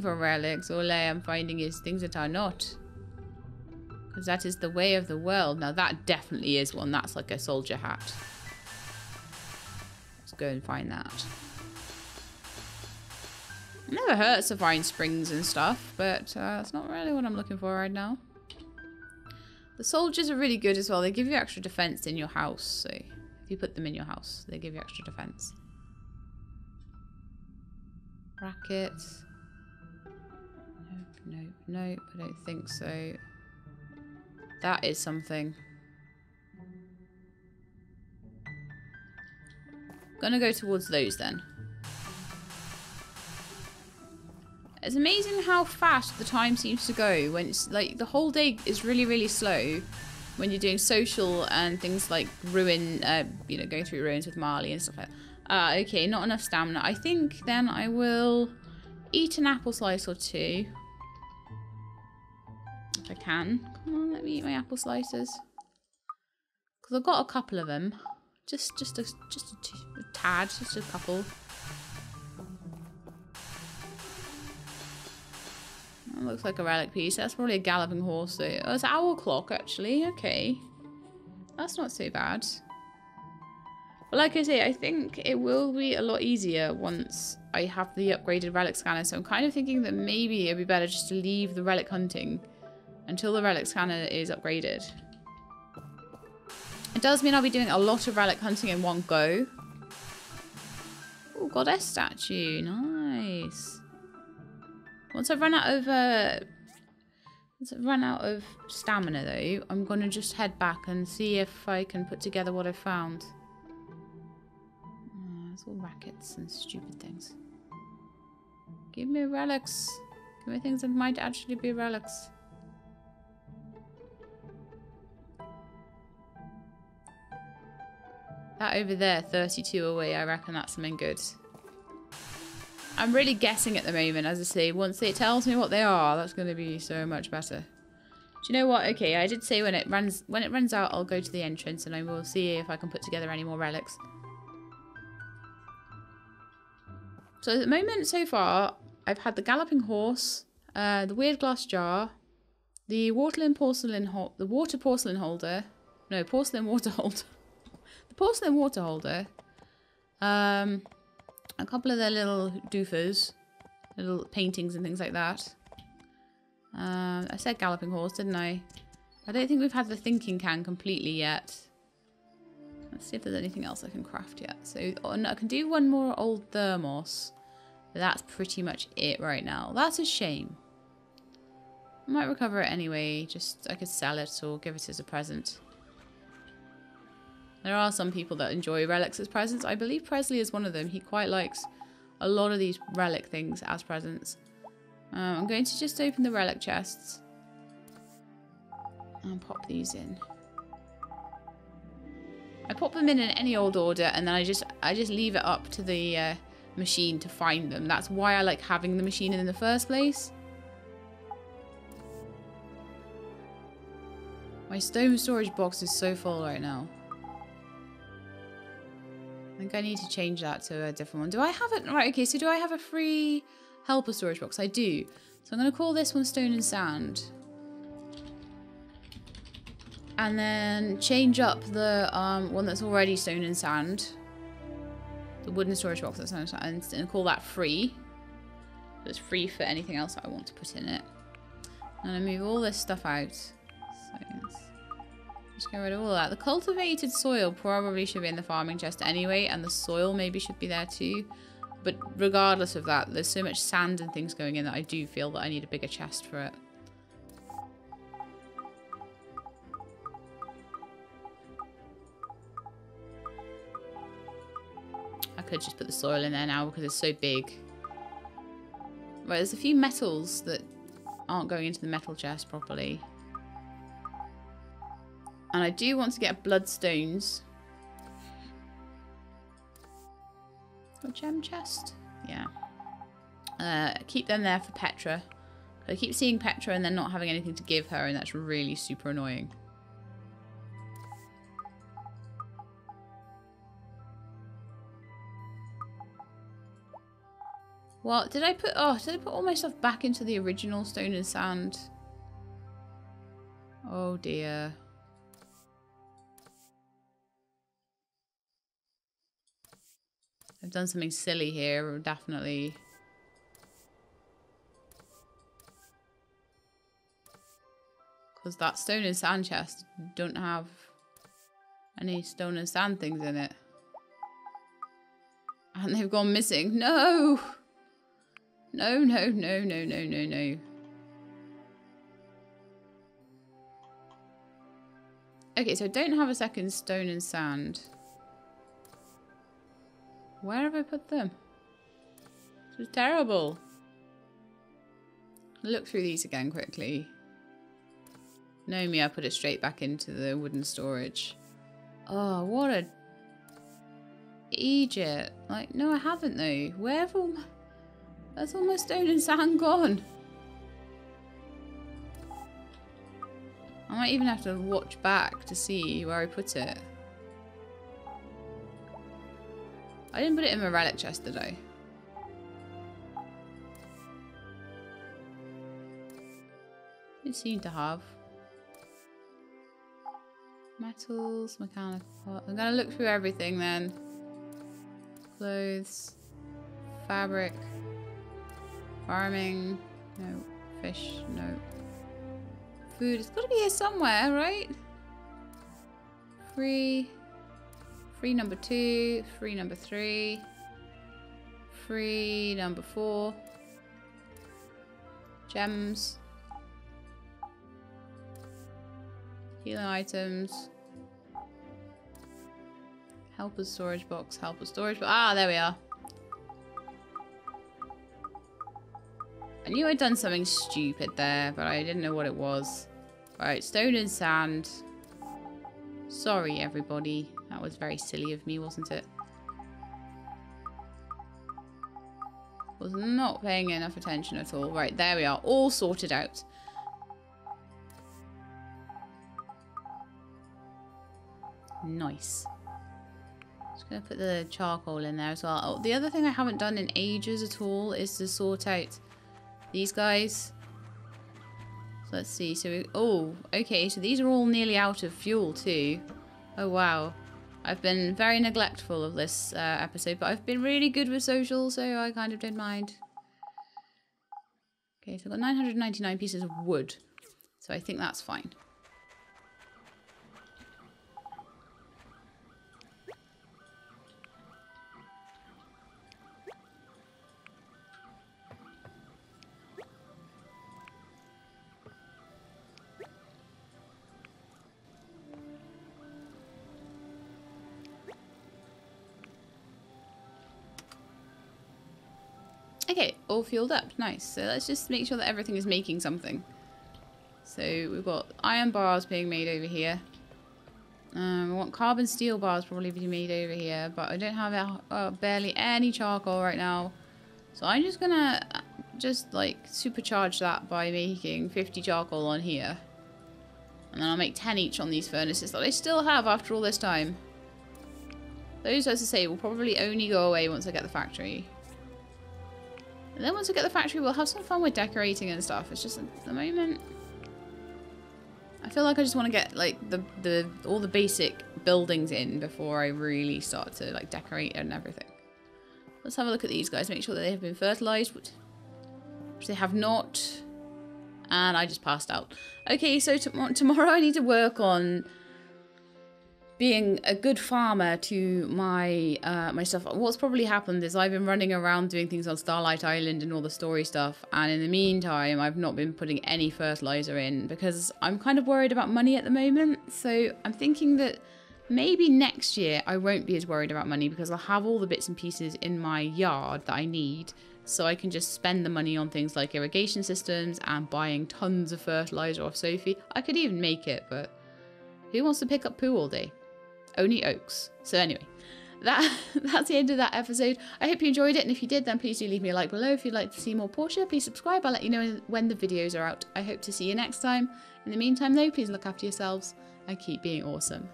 for relics. All I am finding is things that are not. Because that is the way of the world. Now, that definitely is one. That's like a soldier hat. Let's go and find that. It never hurts to find springs and stuff, but that's not really what I'm looking for right now. The soldiers are really good as well. They give you extra defense in your house. So if you put them in your house, they give you extra defense. Brackets. Nope, nope, nope. I don't think so. That is something. I'm gonna go towards those then. It's amazing how fast the time seems to go when it's like the whole day is really, really slow when you're doing social and things like ruin, you know, going through ruins with Mali and stuff like that. Okay, not enough stamina. I think then I will eat an apple slice or two. If I can. Come on, let me eat my apple slices. Because I've got a couple of them. Just a tad, just a couple. That looks like a relic piece. That's probably a galloping horse. So. Oh, it's owl clock, actually. Okay. That's not so bad. But like I say, I think it will be a lot easier once I have the upgraded relic scanner. So I'm kind of thinking that maybe it'd be better just to leave the relic hunting until the relic scanner is upgraded. It does mean I'll be doing a lot of relic hunting in one go. Oh, goddess statue. Nice. Once I've run out of stamina though, I'm going to just head back and see if I can put together what I've found. Oh, it's all rackets and stupid things. Give me relics. Give me things that might actually be relics. That over there, 32 away, I reckon that's something good. I'm really guessing at the moment, as I say. Once it tells me what they are, that's going to be so much better. Do you know what? Okay, I did say when it runs out, I'll go to the entrance and I will see if I can put together any more relics. So at the moment, so far, I've had the galloping horse, the weird glass jar, the porcelain water holder, the porcelain water holder. A couple of their little doofers, little paintings and things like that. I said galloping horse, didn't I? I don't think we've had the thinking can completely yet. Let's see if there's anything else I can craft yet. So I can do one more old thermos. But that's pretty much it right now. That's a shame. I might recover it anyway. Just I could sell it or give it as a present. There are some people that enjoy relics as presents. I believe Presley is one of them. He quite likes a lot of these relic things as presents. I'm going to just open the relic chests and pop these in. I pop them in any old order, and then I just leave it up to the machine to find them. That's why I like having the machine in the first place. My stone storage box is so full right now. I think I need to change that to a different one. Do I have it? Right, okay, so do I have a free helper storage box? I do. So I'm going to call this one Stone and Sand. And then change up the one that's already Stone and Sand. The wooden storage box that's Stone and Sand. And call that Free. So it's free for anything else that I want to put in it. And I move all this stuff out. So just get rid of all that. The cultivated soil probably should be in the farming chest anyway, and the soil maybe should be there too. But regardless of that, there's so much sand and things going in that I do feel that I need a bigger chest for it. I could just put the soil in there now because it's so big. Right, there's a few metals that aren't going into the metal chest properly. And I do want to get bloodstones. A gem chest? Yeah. Keep them there for Petra. I keep seeing Petra and then not having anything to give her, and that's really super annoying. What did I put? Oh, did I put all my stuff back into the original Stone and Sand? Oh dear. I've done something silly here, definitely. Because that stone and sand chest don't have any stone and sand things in it. And they've gone missing. No! No, no, no, no, no, no, no. Okay, so I don't have a second stone and sand. Where have I put them? This is terrible. Look through these again quickly. No, me, I put it straight back into the wooden storage. Oh, what a idiot. Like, no, I haven't though. Where have all my... That's all my stone and sand gone. I might even have to watch back to see where I put it. I didn't put it in my relic chest, did I? It seemed to have. Metals, mechanical part. I'm going to look through everything then. Clothes, fabric, farming, no, fish, no. Food, it's got to be here somewhere, right? Free. Free number 2, free number 3, free number 4, gems, healing items, helper's storage box, helper's storage box. Ah, there we are. I knew I'd done something stupid there, but I didn't know what it was. Alright, stone and sand. Sorry, everybody. That was very silly of me, wasn't it? Was not paying enough attention at all. Right, there we are. All sorted out. Nice. Just going to put the charcoal in there as well. Oh, the other thing I haven't done in ages at all is to sort out these guys. So let's see. So we, oh, okay. So these are all nearly out of fuel too. Oh, wow. I've been very neglectful of this episode, but I've been really good with social, so I kind of don't mind. Okay, so I've got 999 pieces of wood, so I think that's fine. Okay, all fueled up. Nice. So let's just make sure that everything is making something. So we've got iron bars being made over here. We want carbon steel bars probably being made over here, but I don't have barely any charcoal right now. So I'm just gonna like supercharge that by making 50 charcoal on here. And then I'll make 10 each on these furnaces that I still have after all this time. Those, as I say, will probably only go away once I get the factory. And then once we get the factory, we'll have some fun with decorating and stuff. It's just at the moment, I feel like I just want to get like all the basic buildings in before I really start to like decorate and everything. Let's have a look at these guys. Make sure that they have been fertilized, which they have not. And I just passed out. Okay, so tomorrow I need to work on being a good farmer to my myself. What's probably happened is I've been running around doing things on Starlight Island and all the story stuff, and in the meantime I've not been putting any fertilizer in because I'm kind of worried about money at the moment. So I'm thinking that maybe next year I won't be as worried about money because I'll have all the bits and pieces in my yard that I need, so I can just spend the money on things like irrigation systems and buying tons of fertilizer off Sophie. I could even make it, but who wants to pick up poo all day? Only Oaks. So anyway, that's the end of that episode. I hope you enjoyed it, and if you did, then please do leave me a like below. If you'd like to see more Portia, please subscribe. I'll let you know when the videos are out. I hope to see you next time. In the meantime though, please look after yourselves and keep being awesome.